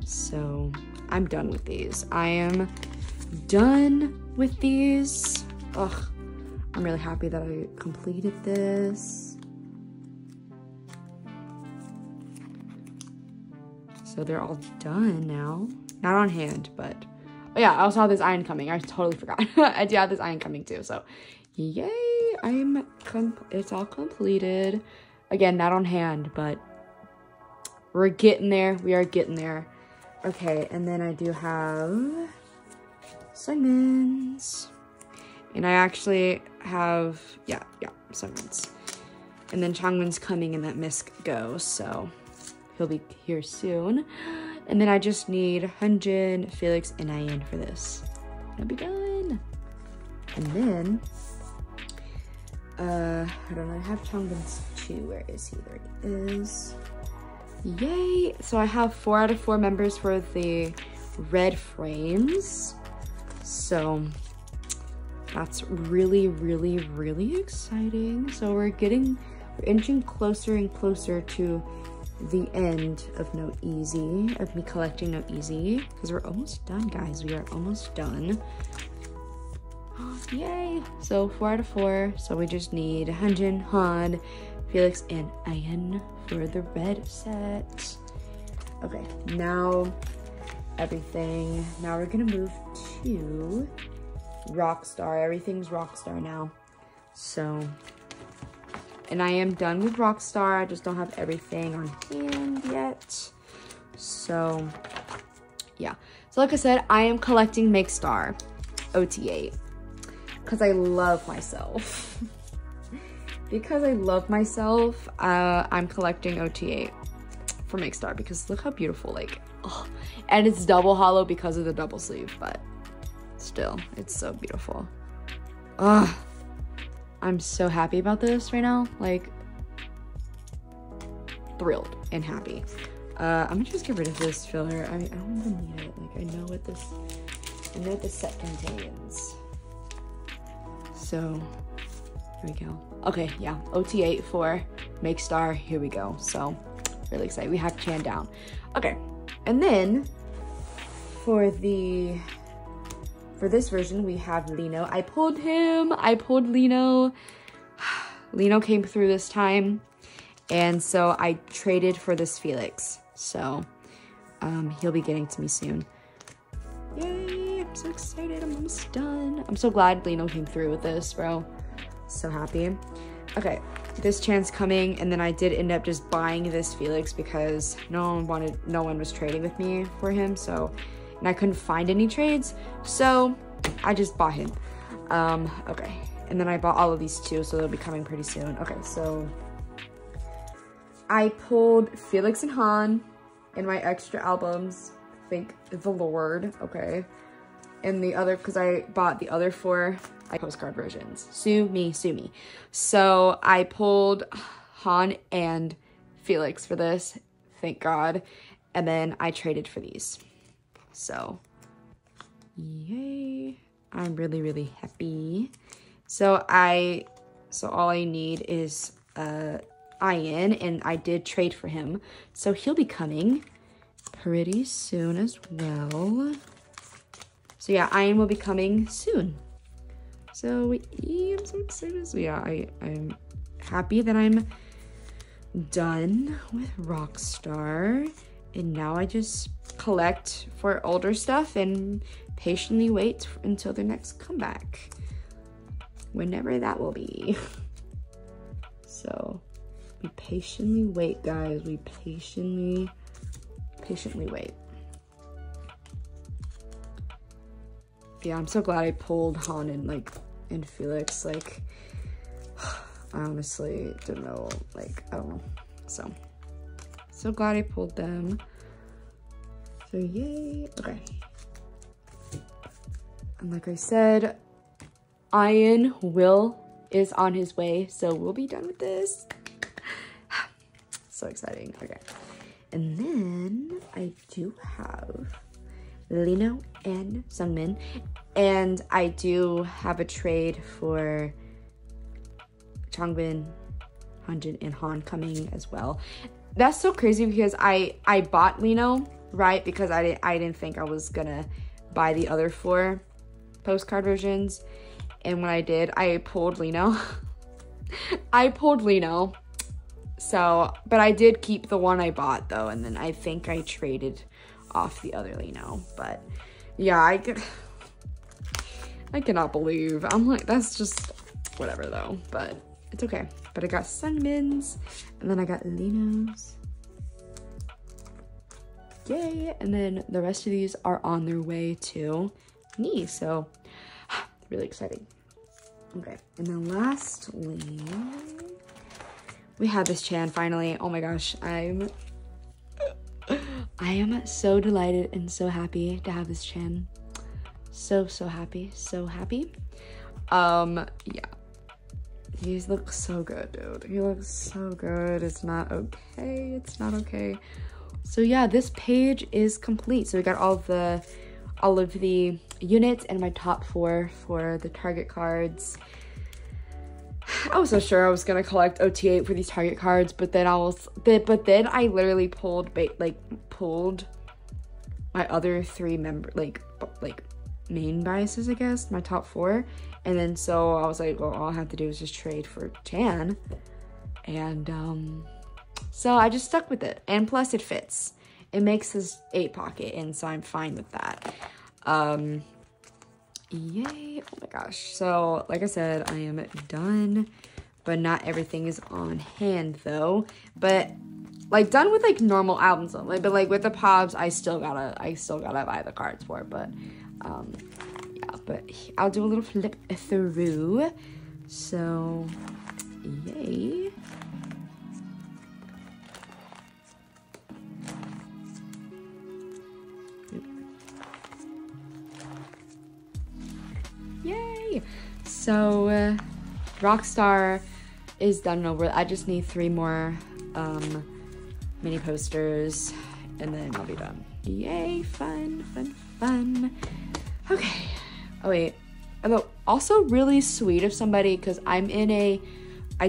So I'm done with these. I am done with these. Ugh, I'm really happy that I completed this. So they're all done now. Not on hand, but... Oh yeah, I also have this I.N coming. I totally forgot. I do have this I.N coming too, so... Yay! It's all completed. Again, not on hand, but... We're getting there. We are getting there. Okay, and then I do have... Seungmin's. And I actually have... Yeah, Seungmin's. And then Changbin's coming in that NMIXX go, so... He'll be here soon. And then I just need Hyunjin, Felix, and I.N for this. I'll be done. And then, I don't know, I have Changbin's too. Where is he? There he is. Yay! So I have 4 out of 4 members for the red frames. So that's really, really, really exciting. So we're inching closer and closer to the end of Noeasy, of me collecting Noeasy, because we're almost done, guys. We are almost done. Yay! So 4 out of 4. So we just need Hyunjin, Han, Felix, and I.N for the red set. Okay, now everything. Now we're gonna move to Rockstar. Everything's Rockstar now. So. And I am done with Rockstar. I just don't have everything on hand yet. So, yeah. So, like I said, I am collecting Makestar OTA. Because I love myself. Because I love myself, I'm collecting OTA for Makestar. Because look how beautiful, like, oh. And it's double hollow because of the double sleeve. But still, it's so beautiful. Ugh. I'm so happy about this right now, like, thrilled and happy. I'm gonna just get rid of this filler. I don't even need it. Like, I know what this set contains. So, here we go. Okay, yeah, OTA for Makestar, here we go. So, really excited, we have Chan down. Okay, and then, for this version, we have Lino. I pulled Lino. Lino came through this time. And so I traded for this Felix. So He'll be getting to me soon. Yay! I'm so excited. I'm almost done. I'm so glad Lino came through with this, bro. So happy. Okay, this Chan's coming, and then I did end up just buying this Felix because no one was trading with me for him, so, and I couldn't find any trades, so I just bought him. Okay, and then I bought all of these too, so they'll be coming pretty soon. Okay, so I pulled Felix and Han in my extra albums, thank the Lord, okay. And the other, because I bought the other four postcard versions. Sue me, sue me. So I pulled Han and Felix for this, thank God. And then I traded for these. So, yay. I'm really, really happy. So all I need is I.N, and I did trade for him. So he'll be coming pretty soon as well. So yeah, I.N will be coming soon. So yeah, I'm so excited. So yeah, I'm happy that I'm done with Rockstar. And now I just collect for older stuff and patiently wait until their next comeback. Whenever that will be. So we patiently wait, guys. We patiently wait. Yeah, I'm so glad I pulled Han and Felix. I honestly don't know. I don't know. So glad I pulled them. So yay. Okay. And like I said, I.N is on his way, so we'll be done with this. So exciting. Okay. And then I do have Lino and Seungmin, and I do have a trade for Changbin, Hyunjin, and Han coming as well. That's so crazy because I bought Lino, right, because I didn't think I was gonna buy the other four postcard versions, and when I did, I pulled Lino. So, but I did keep the one I bought though, and then I think I traded off the other Lino, but yeah, I cannot believe. I'm like, that's just whatever though, but it's okay. But I got Seungmin's, and then I got Lino's. Yay, and then the rest of these are on their way to me, so really exciting. Okay, and then lastly, we have this Chan finally. Oh my gosh, I am so delighted and so happy to have this Chan. So happy, so happy. Yeah. He looks so good, dude. He looks so good. It's not okay. It's not okay. So yeah, this page is complete. So we got all of the units and my top four for the target cards. I was so sure I was gonna collect OT8 for these target cards, but then I literally pulled my other three main biases, I guess, my top four, and then so I was like, well, all I have to do is just trade for Chan, and so I just stuck with it, and plus it fits. It makes his 8 pocket, and so I'm fine with that. Yay, oh my gosh. So like I said, I am done, but not everything is on hand though, but done with normal albums only, but with the pops, I still gotta buy the cards for, but yeah, but I'll do a little flip through. So yay. So Rockstar is done and over. I just need 3 more mini posters, and then I'll be done. Yay, fun, fun, fun. Okay, oh wait. Although also really sweet of somebody, because I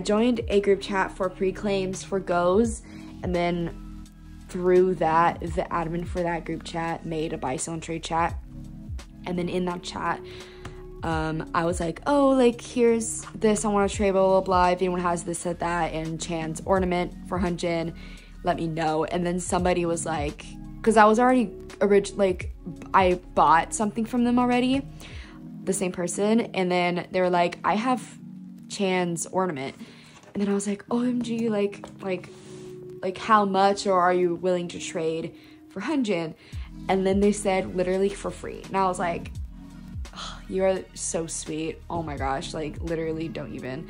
joined a group chat for pre-claims for goes, and then through that, the admin for that group chat made a buy, sell, and trade chat. And then in that chat, I was like, oh, here's this, I want to trade, blah, blah, blah, if anyone has this, said that, and Chan's ornament for Hyunjin, let me know. And then somebody was like, because I was already I bought something from them already, the same person, and then they were like, I have Chan's ornament, and then I was like, OMG, like how much, or are you willing to trade for Hyunjin? And then they said literally for free, and I was like, oh, you are so sweet, oh my gosh, like literally don't even.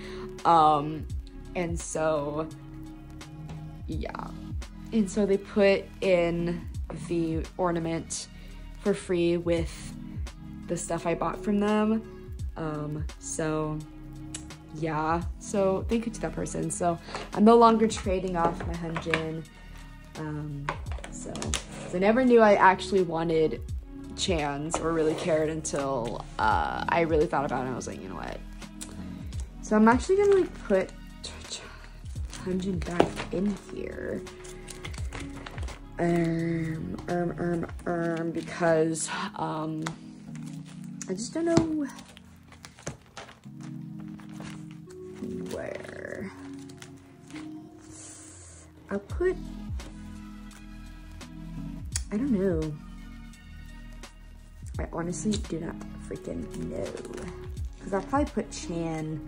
And so yeah, and so they put in the ornament for free with the stuff I bought from them. So yeah, so thank you to that person. So I'm no longer trading off my Hyunjin. So I never knew I actually wanted Chan's or really cared until I really thought about it, and I was like, you know what? So I'm actually gonna like put Hyunjin back in here. Because I just don't know where. I'll put, I don't know. I honestly do not freaking know. Because I'll probably put Chan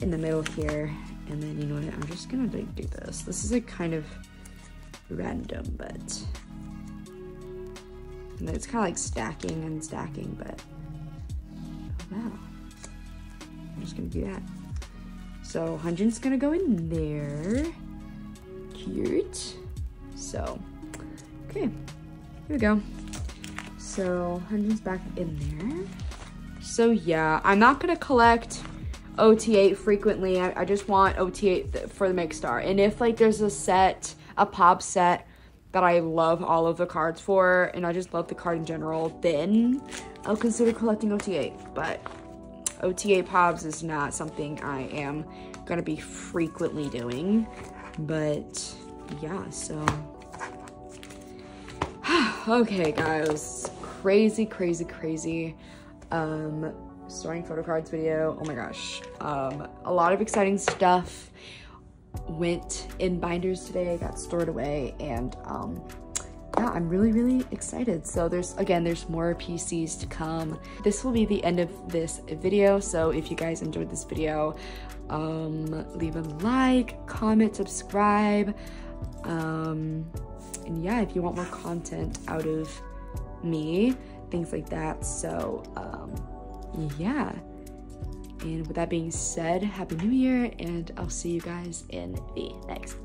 in the middle here. And then, you know what, I'm just gonna like do this. This is like kind of random, but and it's kind of like stacking and stacking, but oh wow, I'm just gonna do that. So Hyunjin's gonna go in there, cute. So okay, here we go. So Hyunjin's back in there. So yeah, I'm not gonna collect OT8 frequently. I just want OT8 for the Makestar, and if like there's a set, a pop set that I love all of the cards for, and I just love the card in general, then I'll consider collecting OT8, but OT8 pops is not something I am gonna be frequently doing. But yeah, so okay guys, crazy starting photo cards video, oh my gosh. A lot of exciting stuff went in binders today, got stored away, and yeah, I'm really excited. So there's more PCs to come. This will be the end of this video, so if you guys enjoyed this video, leave a like, comment, subscribe, and yeah, if you want more content out of me, things like that. So yeah. And with that being said, Happy New Year, and I'll see you guys in the next